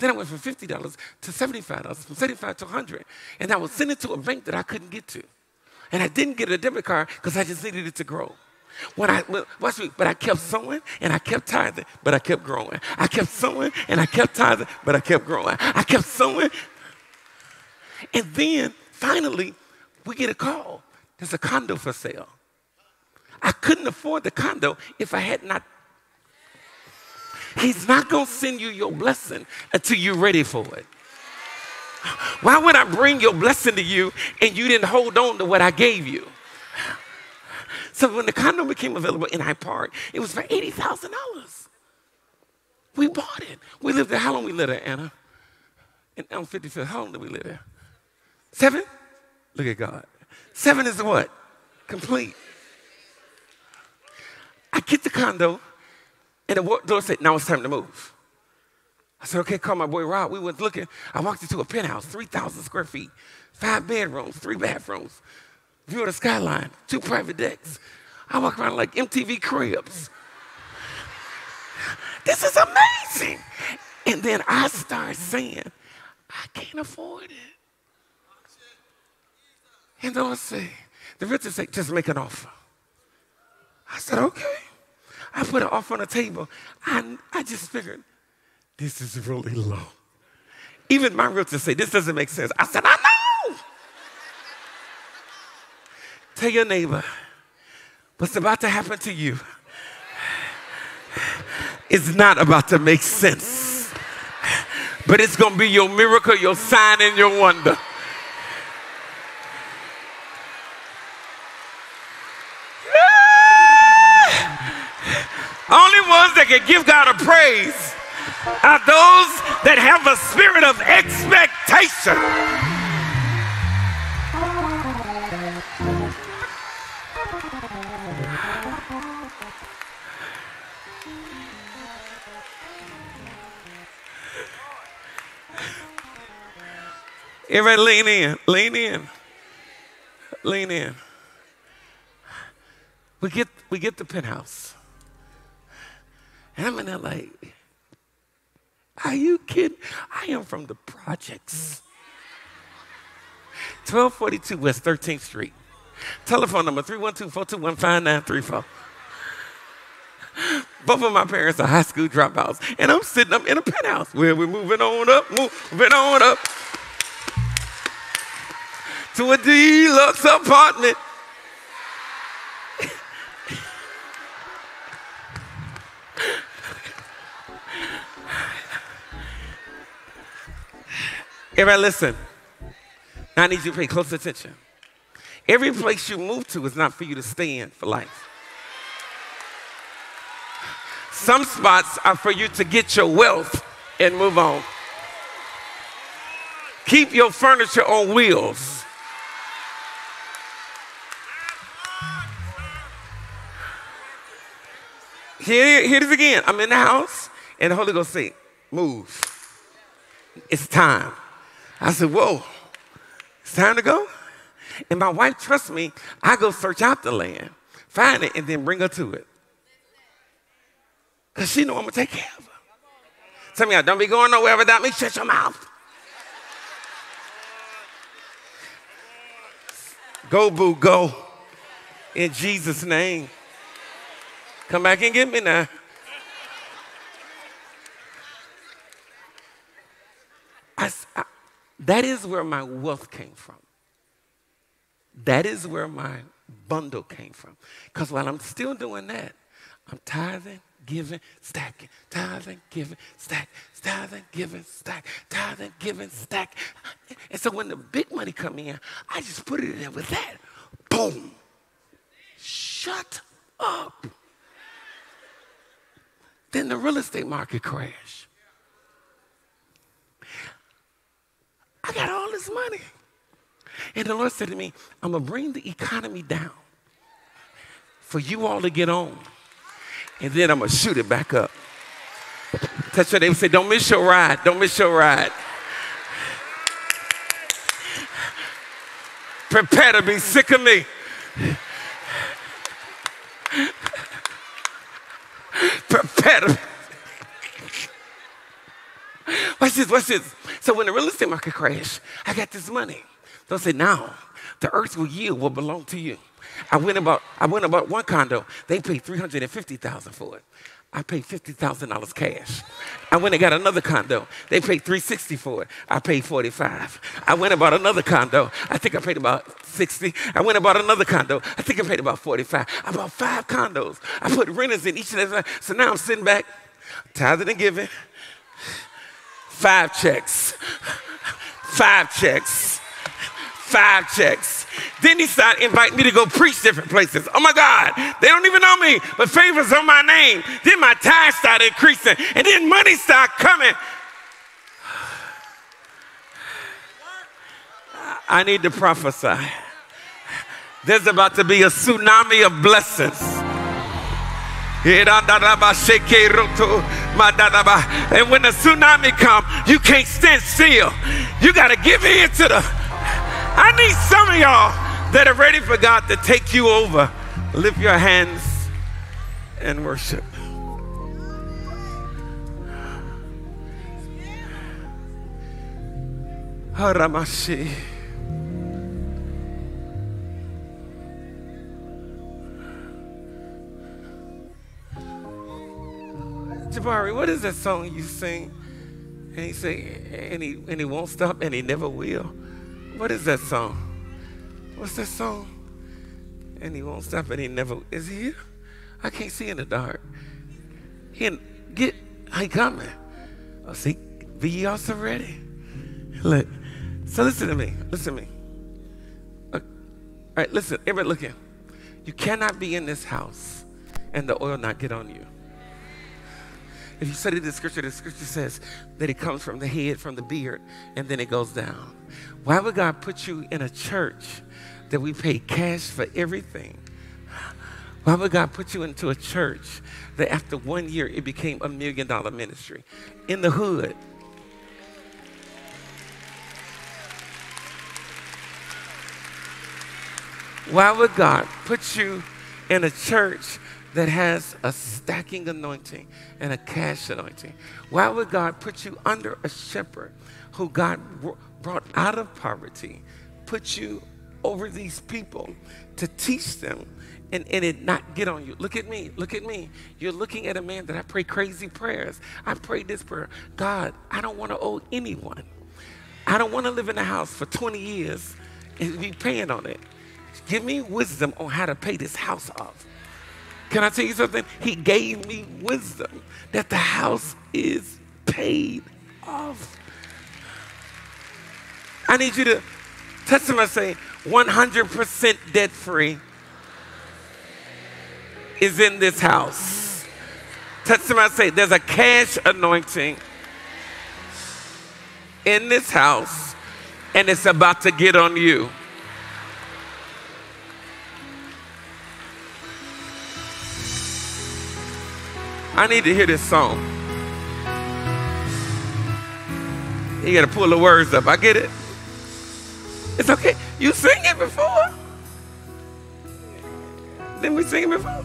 Then I went from $50 to $75, from $75 to $100. And I was sent it to a bank that I couldn't get to. And I didn't get a debit card because I just needed it to grow. Watch me, but I kept sowing and I kept tithing, but I kept growing. I kept sowing and I kept tithing, but I kept growing. I kept sowing. And then, finally, we get a call. There's a condo for sale. I couldn't afford the condo if I had not. He's not going to send you your blessing until you're ready for it. Why would I bring your blessing to you and you didn't hold on to what I gave you? So when the condo became available in Hyde Park, it was for $80,000. We bought it. We lived there. How long we lived there, Anna? In Elm 55th. How long did we live there? 7? Look at God. 7 is what? Complete. I get the condo. And the Lord said, now it's time to move. I said, okay, call my boy Rob. We went looking. I walked into a penthouse, 3,000 square feet, 5 bedrooms, 3 bathrooms, view of the skyline, 2 private decks. I walk around like MTV Cribs. This is amazing. And then I start saying, I can't afford it. And the Lord said, the realtor said, just make an offer. I said, okay. I put it off on the table. I just figured, this is really low. Even my realtor said, this doesn't make sense. I said, I know. Tell your neighbor, what's about to happen to you is not about to make sense. But it's going to be your miracle, your sign, and your wonder. Only ones that can give God a praise are those that have a spirit of expectation. Everybody lean in. Lean in. Lean in. We get the penthouse. And I'm in there like, are you kidding? I am from the projects. 1242 West 13th Street. Telephone number 312-421-5934. Both of my parents are high school dropouts. And I'm sitting up in a penthouse where we're moving on up to a deluxe apartment. Everybody listen. Now I need you to pay close attention. Every place you move to is not for you to stay in for life. Some spots are for you to get your wealth and move on. Keep your furniture on wheels. Here it is again. I'm in the house, and the Holy Ghost said, move. It's time. I said, whoa, it's time to go? And my wife trusts me. I go search out the land, find it, and then bring her to it. Because she know I'm going to take care of her. Tell me, don't be going nowhere without me. Shut your mouth. Go, boo, go. In Jesus' name. Come back and get me now. That is where my wealth came from. That is where my bundle came from. Because while I'm still doing that, I'm tithing, giving, stacking, tithing, giving, stack, tithing, giving, stack, tithing, giving, stack. And so when the big money come in, I just put it in there with that. Boom. Shut up. Then the real estate market crashed. I got all this money. And the Lord said to me, I'm going to bring the economy down for you all to get on. And then I'm going to shoot it back up. Touch your neighbor and say, don't miss your ride. Don't miss your ride. Prepare to be sick of me. Prepare to be. Watch this. So when the real estate market crashed, I got this money. Don't say, now the earth will yield what belong to you. I went and bought one condo. They paid $350,000 for it. I paid $50,000 cash. I went and got another condo. They paid $360,000 for it. I paid $45,000. I went and bought another condo. I think I paid about $60,000. I went and bought another condo. I think I paid about $45,000. I bought 5 condos. I put renters in each and every. So now I'm sitting back, tithing and giving. 5 checks. Then he started inviting me to go preach different places. Oh my God, they don't even know me, but favors on my name. Then my tithe started increasing, and then money started coming. I need to prophesy. There's about to be a tsunami of blessings. And when the tsunami comes, you can't stand still. You got to give in to the... I need some of y'all that are ready for God to take you over. Lift your hands and worship. Haramashi. Jabari, what is that song you sing? And he say, and he won't stop, and he never will. What is that song? What's that song? And he won't stop, and he never. Is he here? I can't see in the dark. He coming. Oh, see, be ye also ready. Look. So listen to me. Listen to me. All right, listen. Everybody, look here. You cannot be in this house and the oil not get on you. If you study the scripture says that it comes from the head, from the beard, and then it goes down. Why would God put you in a church that we pay cash for everything? Why would God put you into a church that after 1 year it became a $1 million ministry in the hood? Why would God put you in a church that has a stacking anointing and a cash anointing? Why would God put you under a shepherd who God brought out of poverty, put you over these people to teach them and it not get on you? Look at me, look at me. You're looking at a man that I pray crazy prayers. I prayed this prayer: God, I don't want to owe anyone. I don't want to live in a house for 20 years and be paying on it. Give me wisdom on how to pay this house off. Can I tell you something? He gave me wisdom that the house is paid off. I need you to touch somebody and say, 100% debt-free is in this house. Touch somebody and say, there's a cash anointing in this house, and it's about to get on you. I need to hear this song. You got to pull the words up. I get it. It's okay. You sing it before. Didn't we sing it before?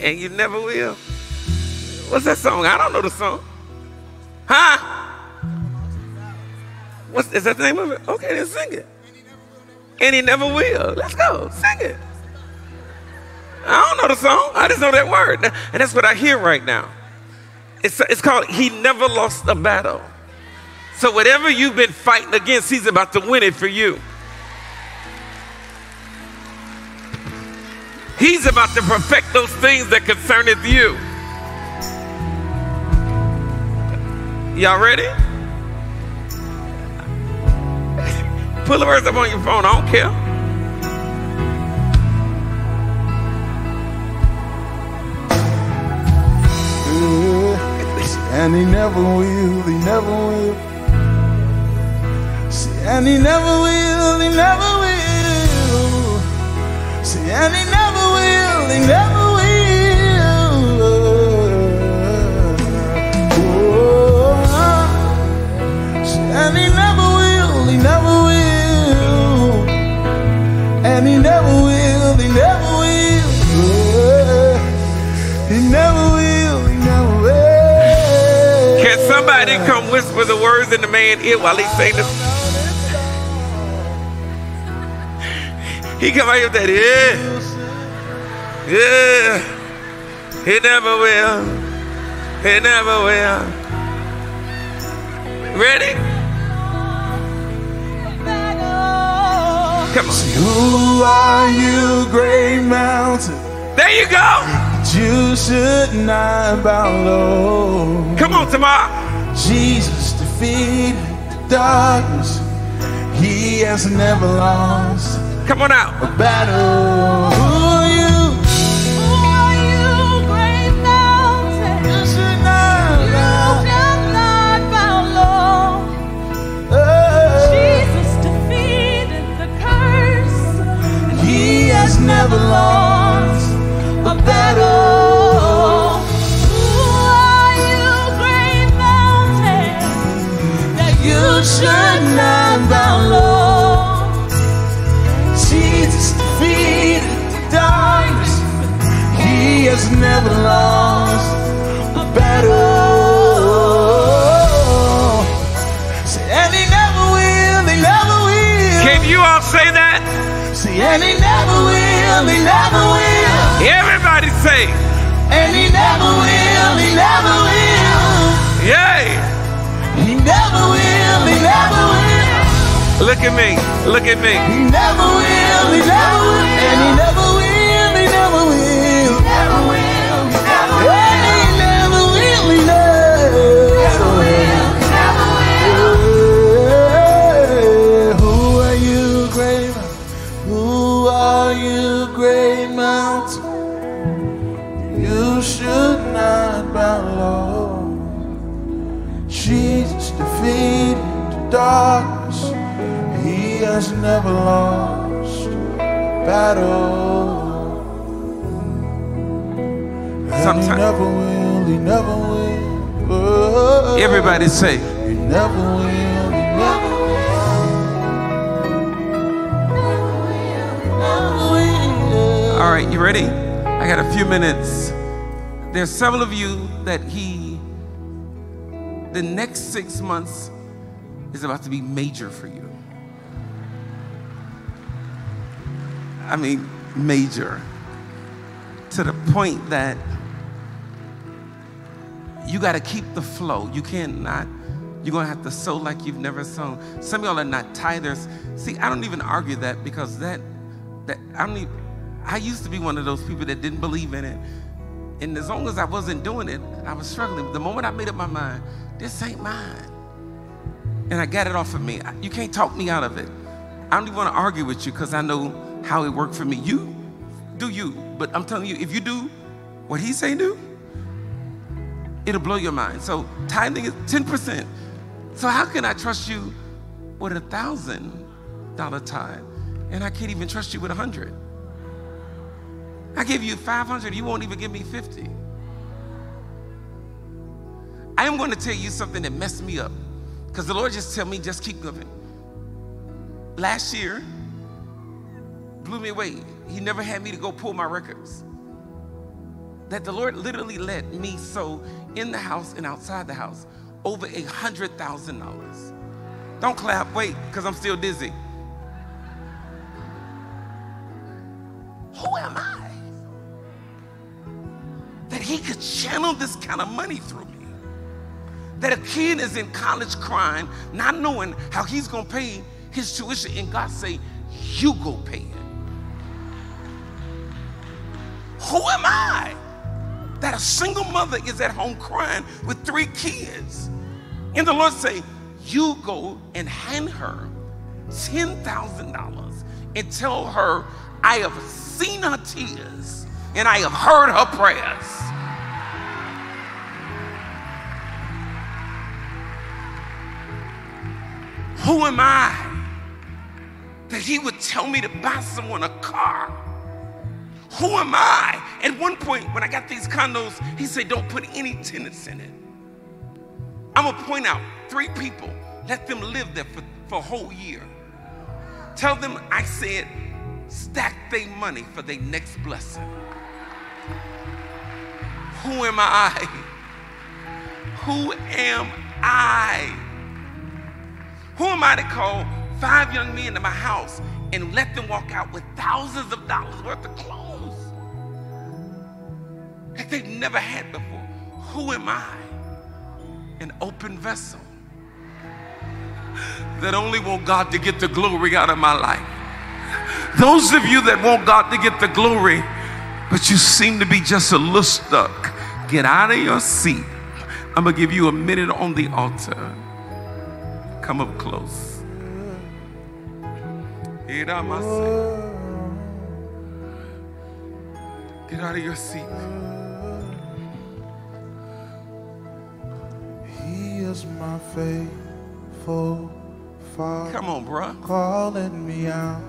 And you never will. What's that song? I don't know the song. Huh? What's, is that the name of it? Okay, then sing it. And he never will. Let's go. Sing it. I don't know the song. I just know that word. And that's what I hear right now. It's called He Never Lost a Battle. So whatever you've been fighting against, he's about to win it for you. He's about to perfect those things that concerneth you. Y'all ready? Pull the words up on your phone. I don't care. And he never will, he never will. See, and he never will, he never will. See, and he never will, he never will. Oh, see, and he never will, he never will. And he never will, he never will. Oh, he never will, he never will. Can somebody come whisper the words in the man's ear while he sings this? He come out here with that, yeah, yeah. He never will. He never will. Ready? Come on. See, who are you, great mountain? There you go. You should not bow low. Come on, tomorrow. Jesus defeated the darkness. He has never lost. Come on out. A battle. Who are you, great mountain? You should not bow low. Oh. Jesus defeated the curse. He has never lost. A battle. Who are you, great mountain, that you should not bow low? Jesus defeated the darkness. He has never lost a battle. See, and he never will, he never will. Can you all say that? See, and he never will, he never will. Everybody say, and he never will, he never will. Yay! He never will, he never will. Look at me, look at me. He never will, he never will. And he never will, he never will. Never will, never will. And he never will, he never will. Never will. Who are you, great? Who are you, great mountain? Should not bow low. Jesus defeated the darkness. He has never lost a battle. Sometimes. He never will, he never will. Oh, everybody say, he never will, he never will. All right, you ready? I got a few minutes. There's several of you that the next 6 months is about to be major for you. I mean, major. To the point that you got to keep the flow. You can't not. You're going to have to sow like you've never sown. Some of y'all are not tithers. See, I don't even argue that because I used to be one of those people that didn't believe in it. And as long as I wasn't doing it, I was struggling. But the moment I made up my mind, this ain't mine. And I got it off of me. You can't talk me out of it. I don't even want to argue with you because I know how it worked for me. You do you. But I'm telling you, if you do what he say do, it'll blow your mind. So tithing is 10%. So how can I trust you with a $1,000 tithe and I can't even trust you with 100? I give you 500, you won't even give me 50. I am going to tell you something that messed me up because the Lord just tell me, just keep giving. Last year, blew me away. He never had me to go pull my records. That the Lord literally let me sow in the house and outside the house over $100,000. Don't clap, wait, because I'm still dizzy. Who am I that he could channel this kind of money through me? That a kid is in college crying, not knowing how he's going to pay his tuition, and God say, you go pay it. Who am I that a single mother is at home crying with 3 kids? And the Lord say, you go and hand her $10,000 and tell her, I have seen her tears and I have heard her prayers. Who am I that he would tell me to buy someone a car? Who am I? At one point when I got these condos, he said, don't put any tenants in it. I'm gonna point out 3 people, let them live there for a whole year. Tell them I said, stack their money for their next blessing. Who am I? Who am I? Who am I to call 5 young men to my house and let them walk out with thousands of dollars worth of clothes that they've never had before? Who am I? An open vessel that only want God to get the glory out of my life. Those of you that want God to get the glory, but you seem to be just a little stuck, get out of your seat. I'm going to give you a minute on the altar. Come up close. Get out of your seat. He is my faithful Father. Come on, bro. Calling me out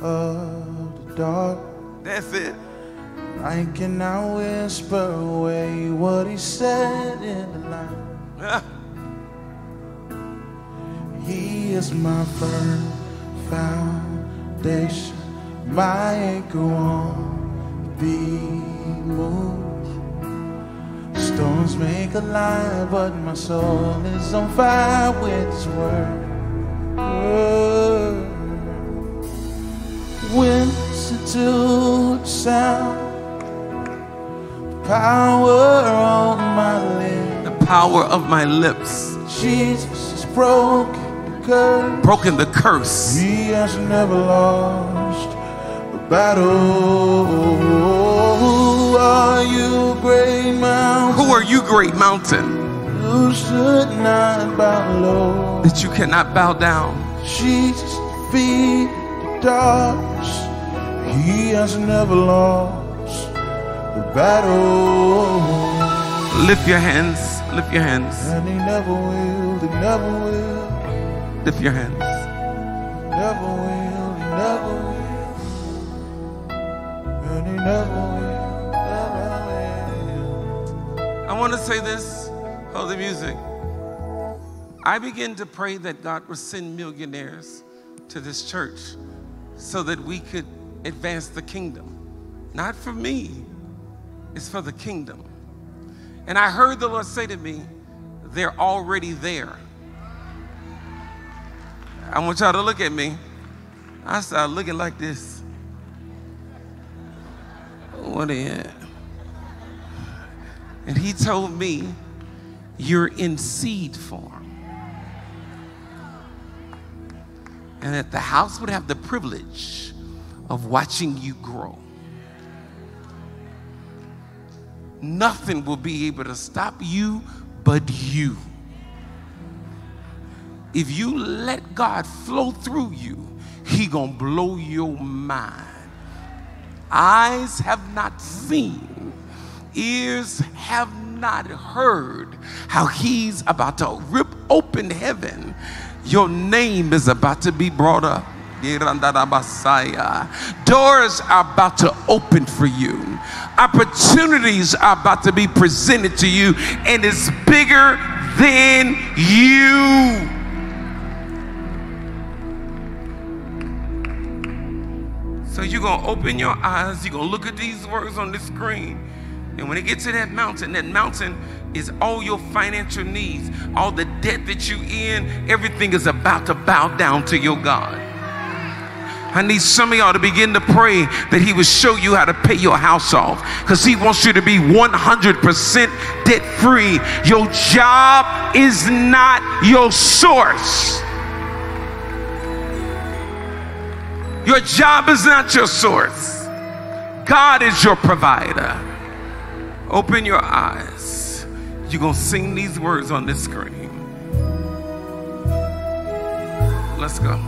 of the dark. That's it. I can now whisper away what he said in the night. He is my firm foundation, my anchor won't be moved. Storms make a lie, but my soul is on fire with his word. Listen to the sound, the power of my lips. The power of my lips. Jesus has broken the curse. Broken the curse. He has never lost a battle. Are you great mountain? Who are you, great mountain? You should not bow low. That you cannot bow down. Jesus defeated the darkness. He has never lost the battle. Lift your hands, lift your hands. And he never will, he never will. Lift your hands. Never will, he never will. And he never will, never will. I want to say this, hold the music. I begin to pray that God will send millionaires to this church so that we could advance the kingdom. Not for me, it's for the kingdom. And I heard the Lord say to me, they're already there. I want y'all to look at me. I started looking like this. What is it? And he told me, you're in seed form. And that the house would have the privilege of watching you grow. Nothing will be able to stop you but you. If you let God flow through you, He gonna blow your mind. Eyes have not seen, ears have not heard how He's about to rip open heaven. Your name is about to be brought up. Doors are about to open for you. Opportunities are about to be presented to you, and it's bigger than you. So you're going to open your eyes, you're going to look at these words on the screen, and when it gets to that mountain is all your financial needs, all the debt that you're in, everything is about to bow down to your God. I need some of y'all to begin to pray that He will show you how to pay your house off, because He wants you to be 100% debt free. Your job is not your source. Your job is not your source. God is your provider. Open your eyes. You're going to sing these words on this screen. Let's go.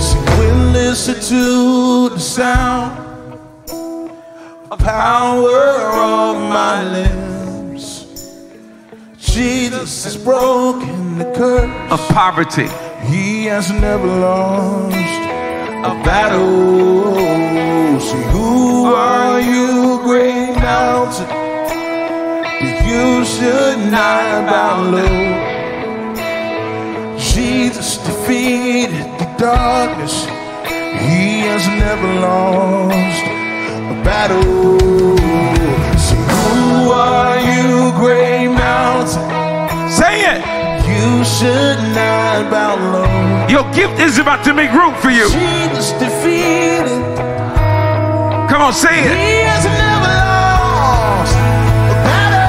So we listen to the sound of power on my lips. Jesus has broken the curse of poverty. He has never lost a battle. See, who are you, great mountain? You should not bow low. Jesus defeated the darkness. He has never lost a battle. See, who are you, great mountain? Say it. You should not bow low. Your gift is about to make room for you. Jesus defeated. Come on, say it. He has never lost a battle.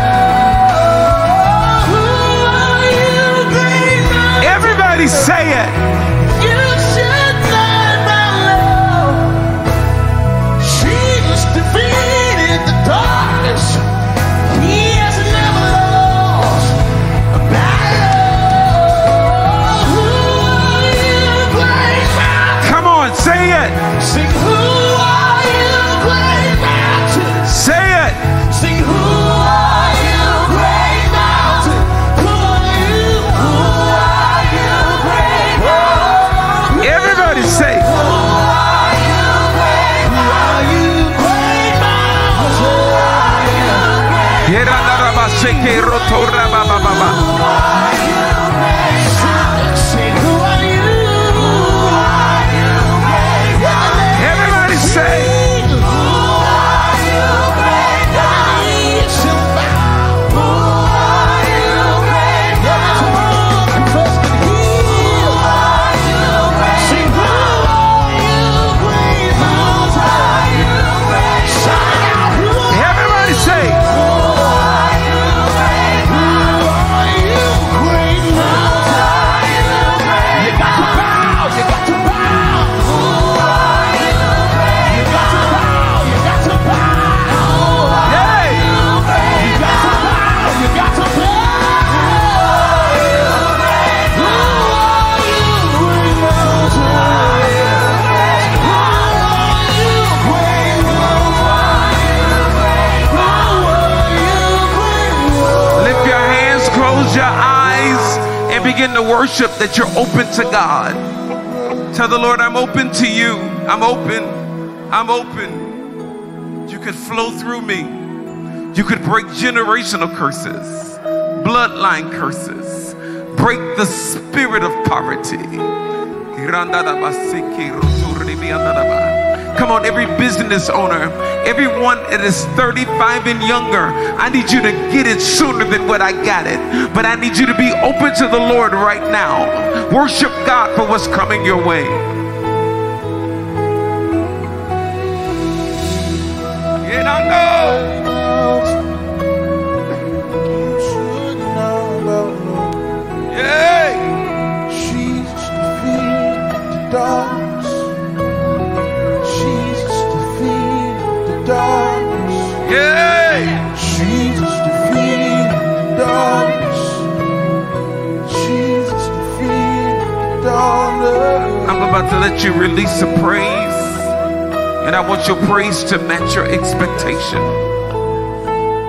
Who are you, great mountain? Everybody say it. Everybody say, begin to worship that you're open to God. Tell the Lord, I'm open to you. I'm open. I'm open. You could flow through me. You could break generational curses, bloodline curses, break the spirit of poverty. Come on, every business owner, everyone that is 35 and younger, I need you to get it sooner than what I got it. But I need you to be open to the Lord right now. Worship God for what's coming your way. And I know. Yeah. She used to feed the dogs. She used to feed the dogs. Yeah. She used to feed the dogs. She used to feed the dogs. I'm about to let you release a praise, and I want your praise to match your expectation.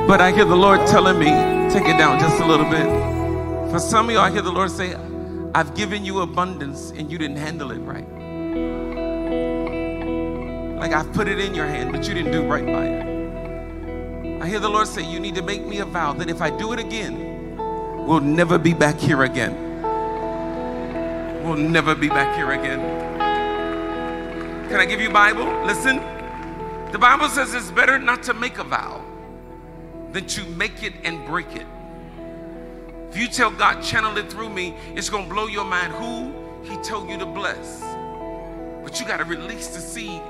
But I hear the Lord telling me, take it down just a little bit. For some of you, I hear the Lord say, I've given you abundance and you didn't handle it right. Like I've put it in your hand, but you didn't do right by it. I hear the Lord say, you need to make me a vow that if I do it again, we'll never be back here again. We'll never be back here again. Can I give you a Bible? Listen. The Bible says it's better not to make a vow than to make it and break it. If you tell God, channel it through me, it's going to blow your mind who he told you to bless. But you got to release the seed,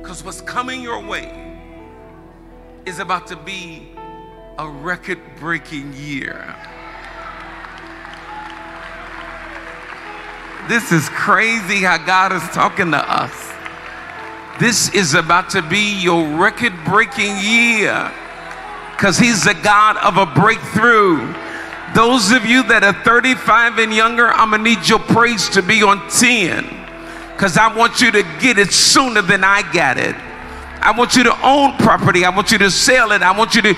because what's coming your way is about to be a record-breaking year. This is crazy how God is talking to us. This is about to be your record-breaking year. Because he's the God of a breakthrough. Those of you that are 35 and younger, I'm going to need your praise to be on 10. Because I want you to get it sooner than I got it. I want you to own property. I want you to sell it. I want you to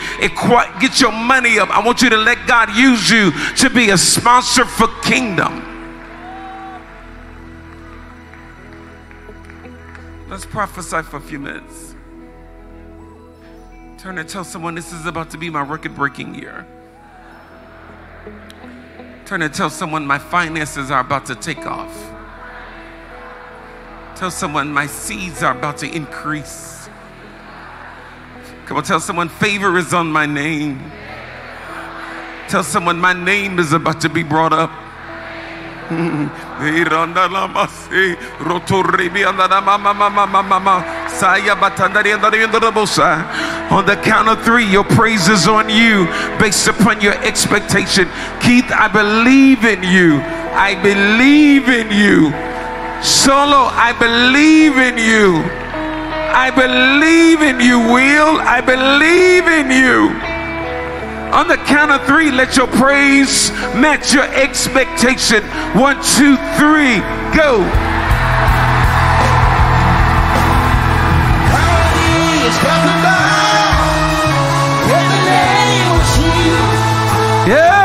get your money up. I want you to let God use you to be a sponsor for kingdom. Let's prophesy for a few minutes. Turn and tell someone, this is about to be my record-breaking year. Turn and tell someone, my finances are about to take off. Tell someone, my seeds are about to increase. Come on, tell someone, favor is on my name. Tell someone, my name is about to be brought up. On the count of three, your praise is on you based upon your expectation. Keith, I believe in you. I believe in you. Solo, I believe in you. I believe in you, Will. I believe in you. On the count of three, let your praise match your expectation. 1, 2, 3, go. Yay!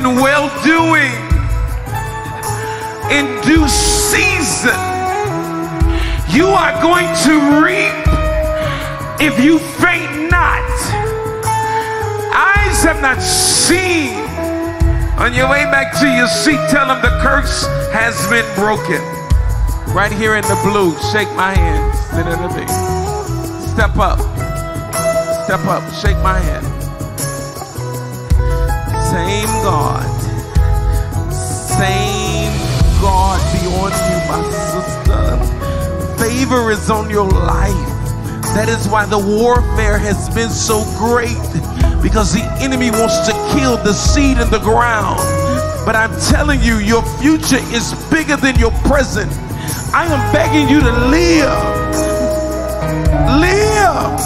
in well-doing, in due season, you are going to reap if you faint not. Eyes have not seen. On your way back to your seat, tell them the curse has been broken. Right here in the blue, shake my hand. Step up. Step up, shake my hand. Same God. Same God be on you, my sister. Favor is on your life. That is why the warfare has been so great, because the enemy wants to kill the seed in the ground. But I'm telling you, your future is bigger than your present. I am begging you to live. Live.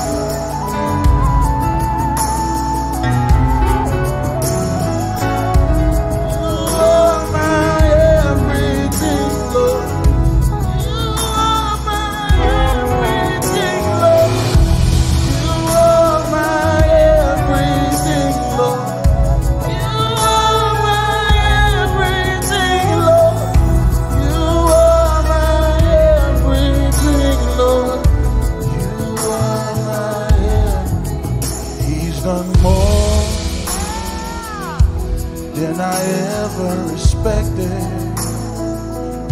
Oh, my everything, Lord. You are my everything, Lord. You are my everything, Lord. You are my everything, Lord. You are my everything, Lord. You are my everything. He's done more than I ever expected,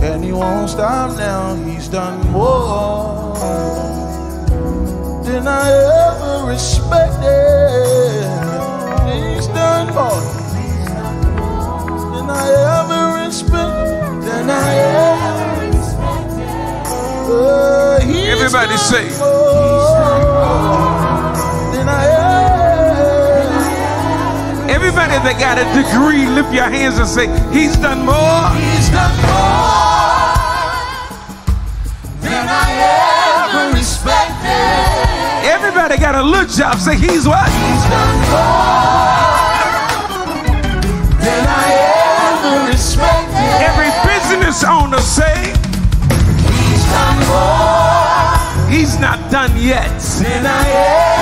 and he won't stop now. He's done more than I ever expected. He's done more than I ever expected. Than I ever expected. Everybody say, he's done more than I ever. Everybody that got a degree, lift your hands and say, he's done more. He's done more than I ever expected. Everybody got a little job, say, he's what? He's done more than I ever expected. Every business owner say, he's done more. He's not done yet. Than I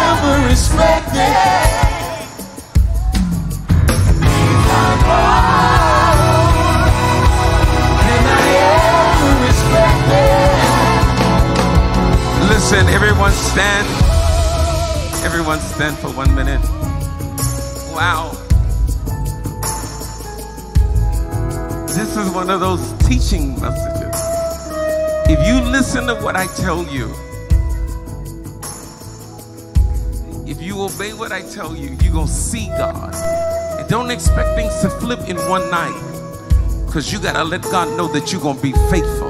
ever expected. Listen, everyone stand. Everyone stand for 1 minute. Wow. This is one of those teaching messages. If you listen to what I tell you, if you obey what I tell you, you're going to see God. And don't expect things to flip in one night, because you got to let God know that you're going to be faithful.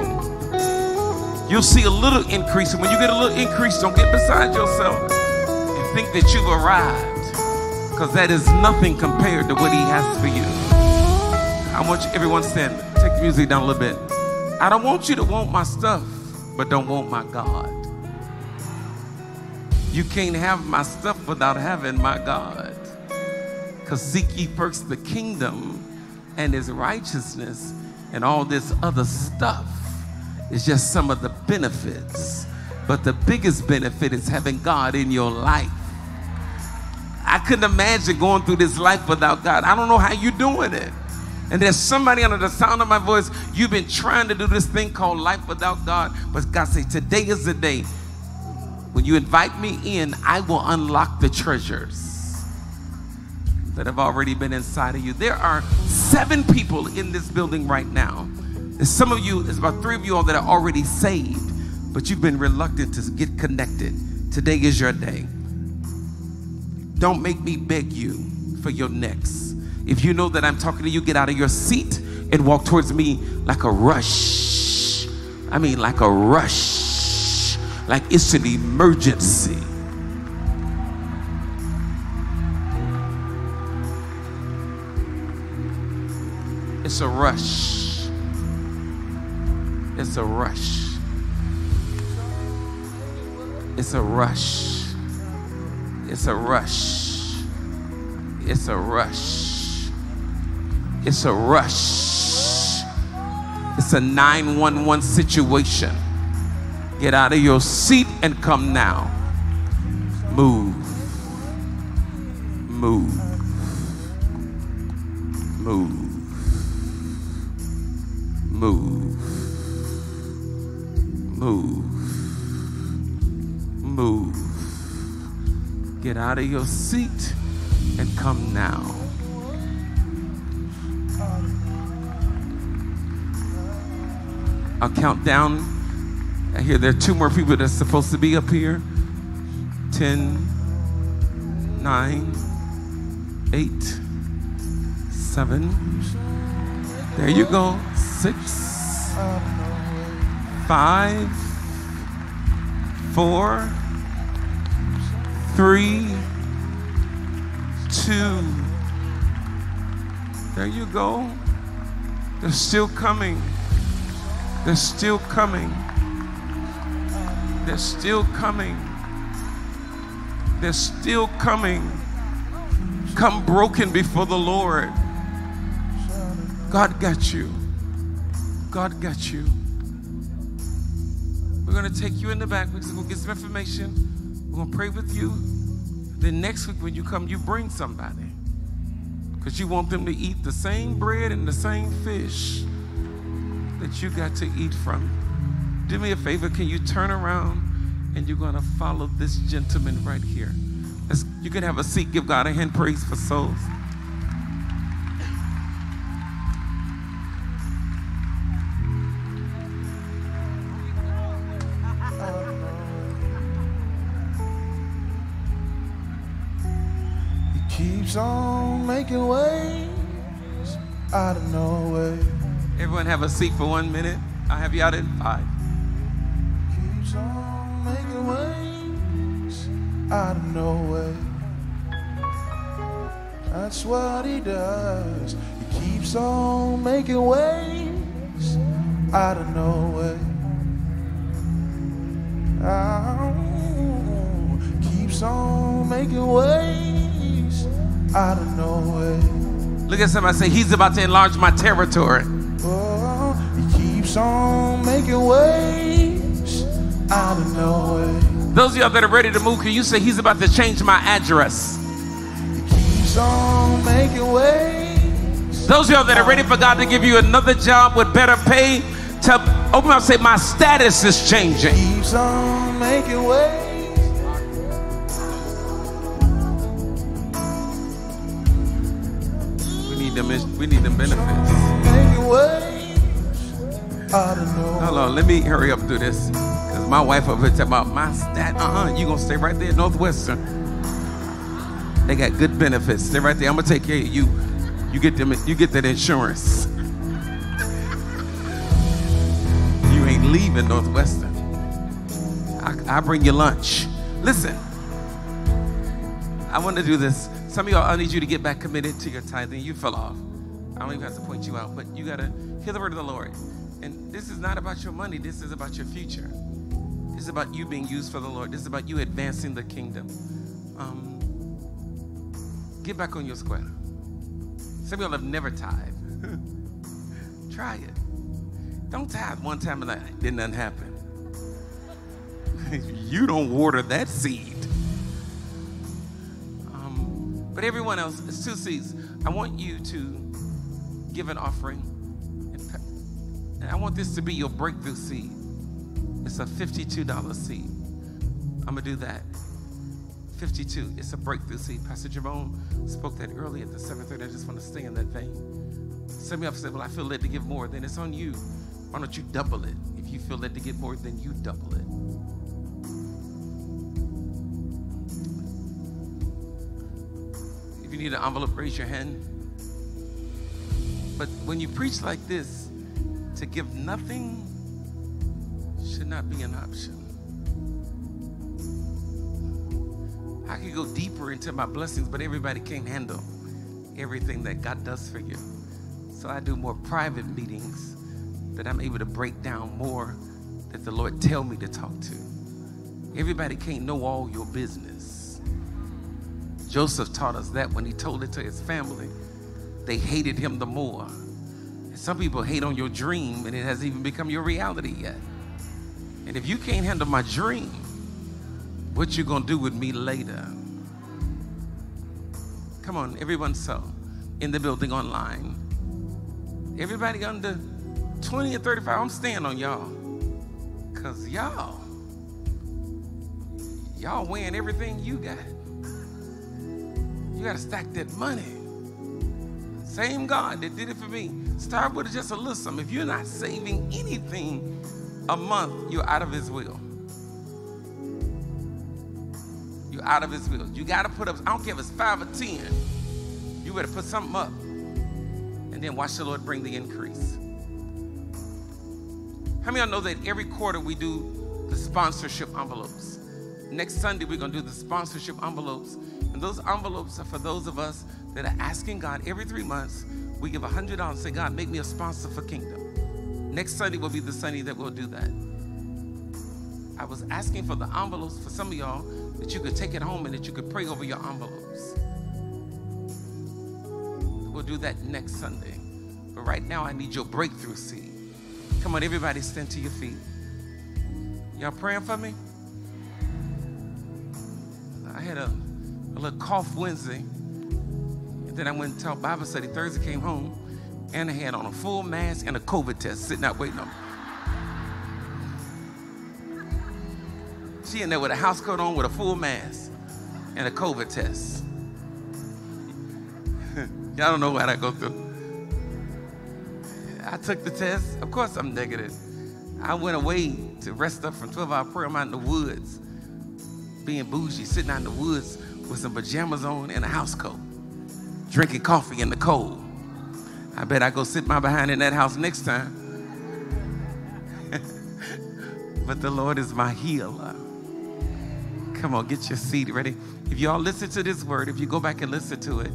You'll see a little increase, and when you get a little increase, don't get beside yourself and think that you've arrived, because that is nothing compared to what he has for you. I want you, everyone stand. Take the music down a little bit. I don't want you to want my stuff, but don't want my God. You can't have my stuff without having my God, because seek ye first the kingdom and his righteousness, and all this other stuff is just some of the benefits. But the biggest benefit is having God in your life. I couldn't imagine going through this life without God. I don't know how you're doing it. And there's somebody under the sound of my voice, you've been trying to do this thing called life without God. But God said, today is the day. When you invite me in, I will unlock the treasures that have already been inside of you. There are 7 people in this building right now. Some of you, there's about 3 of you all that are already saved, but you've been reluctant to get connected. Today is your day. Don't make me beg you for your next. If you know that I'm talking to you, get out of your seat and walk towards me like a rush. I mean, like a rush. Like it's an emergency. It's a rush. It's a rush. It's a rush. It's a rush. It's a rush. It's a rush. It's a 911 situation. Get out of your seat and come now. Move. Move. Move. Get out of your seat and come now. I'll count down. I hear there are two more people that's supposed to be up here. 10, 9, 8, 7. There you go. 6, 5, 4, 3, 2. There you go. They're still coming. They're still coming. They're still coming. They're still coming. Come broken before the Lord. God got you. God got you. We're going to take you in the back. We're going to get some information. We're going to pray with you. Then next week when you come, you bring somebody. Because you want them to eat the same bread and the same fish that you got to eat from. Do me a favor, can you turn around and you're gonna follow this gentleman right here. You can have a seat, give God a hand, praise for souls. He keeps on making ways out of no way. Everyone have a seat for 1 minute. I'll have you out in 5. Keeps on making ways out of no way. That's what he does. He keeps on making ways out of no way. Oh, keeps on making ways out of no way. Look at somebody say, he's about to enlarge my territory. Oh, he keeps on making ways out of no way. Those of y'all that are ready to move, can you say, he's about to change my address? He keeps on making ways. Those of y'all that are ready for God to give you another job with better pay, to open up and say, my status is changing. He keeps on making ways. We need them benefits. Hold on, let me hurry up through this, because my wife over here talking about my stat. You gonna stay right there at Northwestern. They got good benefits. Stay right there. I'm gonna take care of you. You get that insurance. You ain't leaving Northwestern. I bring you lunch. Listen, I want to do this. Some of y'all, I need you to get back committed to your tithing. You fell off. I don't even have to point you out, but you gotta hear the word of the Lord. And this is not about your money, this is about your future. This is about you being used for the Lord. This is about you advancing the kingdom. Get back on your square. Some of y'all have never tithed. Try it. Don't tithe one time and like, did nothing happen. You don't water that seed. But everyone else, it's 2 seeds. I want you to give an offering. And I want this to be your breakthrough seed. It's a $52 seed. I'm gonna do that. 52, it's a breakthrough seed. Pastor Jerome spoke that early at the 7:30. I just wanna stay in that vein. Some of you have said, well, I feel led to give more. Then it's on you. Why don't you double it? If you feel led to give more, then you double it. If you need an envelope, raise your hand. But when you preach like this, to give nothing should not be an option. I could go deeper into my blessings, but everybody can't handle everything that God does for you. So I do more private meetings that I'm able to break down more that the Lord tell me to talk to. Everybody can't know all your business. Joseph taught us that when he told it to his family. They hated him the more. Some people hate on your dream and it hasn't even become your reality yet. And if you can't handle my dream, what you gonna do with me later? Come on, everyone, so. in the building online. Everybody under 20 and 35, I'm staying on y'all. Because y'all weighing everything you got. You got to stack that money. Same God that did it for me. Start with just a little something. If you're not saving anything a month, you're out of his will. You're out of his will. You got to put up, I don't care if it's 5 or 10. You better put something up. And then watch the Lord bring the increase. How many of y'all know that every quarter we do the sponsorship envelopes? Next Sunday, we're going to do the sponsorship envelopes. And those envelopes are for those of us that are asking God every 3 months. We give $100 and say, God, make me a sponsor for Kingdom. Next Sunday will be the Sunday that we'll do that. I was asking for the envelopes for some of y'all that you could take it home and that you could pray over your envelopes. We'll do that next Sunday. But right now, I need your breakthrough seed. Come on, everybody, stand to your feet. Y'all praying for me? I had a little cough Wednesday, and then I went and taught Bible study. Thursday came home, and I had on a full mask and a COVID test sitting out waiting on me. She in there with a house coat on with a full mask and a COVID test. Y'all don't know what I go through. I took the test. Of course I'm negative. I went away to rest up from 12-hour prayer. I'm out in the woods, being bougie, sitting out in the woods with some pajamas on and a house coat, drinking coffee in the cold. I bet I go sit my behind in that house next time. But the Lord is my healer. Come on, get your seed ready. If y'all listen to this word, if you go back and listen to it,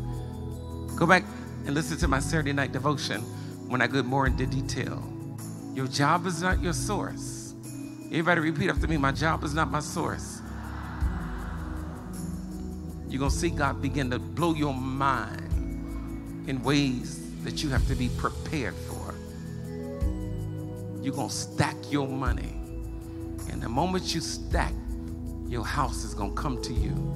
go back and listen to my Saturday night devotion when I go more into detail. Your job is not your source. Everybody repeat after me, my job is not my source. You're going to see God begin to blow your mind in ways that you have to be prepared for. You're going to stack your money. And the moment you stack, your house is going to come to you.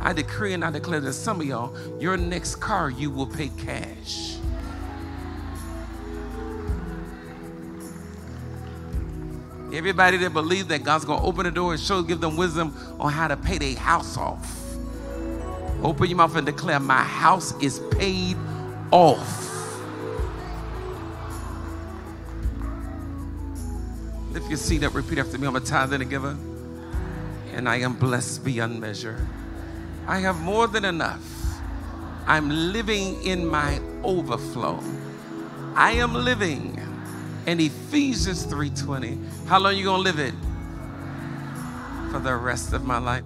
I decree and I declare that some of y'all, your next car, you will pay cash. Everybody that believes that God's going to open the door and show, give them wisdom on how to pay their house off. Open your mouth and declare, my house is paid off. Lift your seat up, repeat after me. I'm a tither and a giver, and I am blessed beyond measure. I have more than enough. I'm living in my overflow. I am living in Ephesians 3:20. How long are you going to live it? For the rest of my life.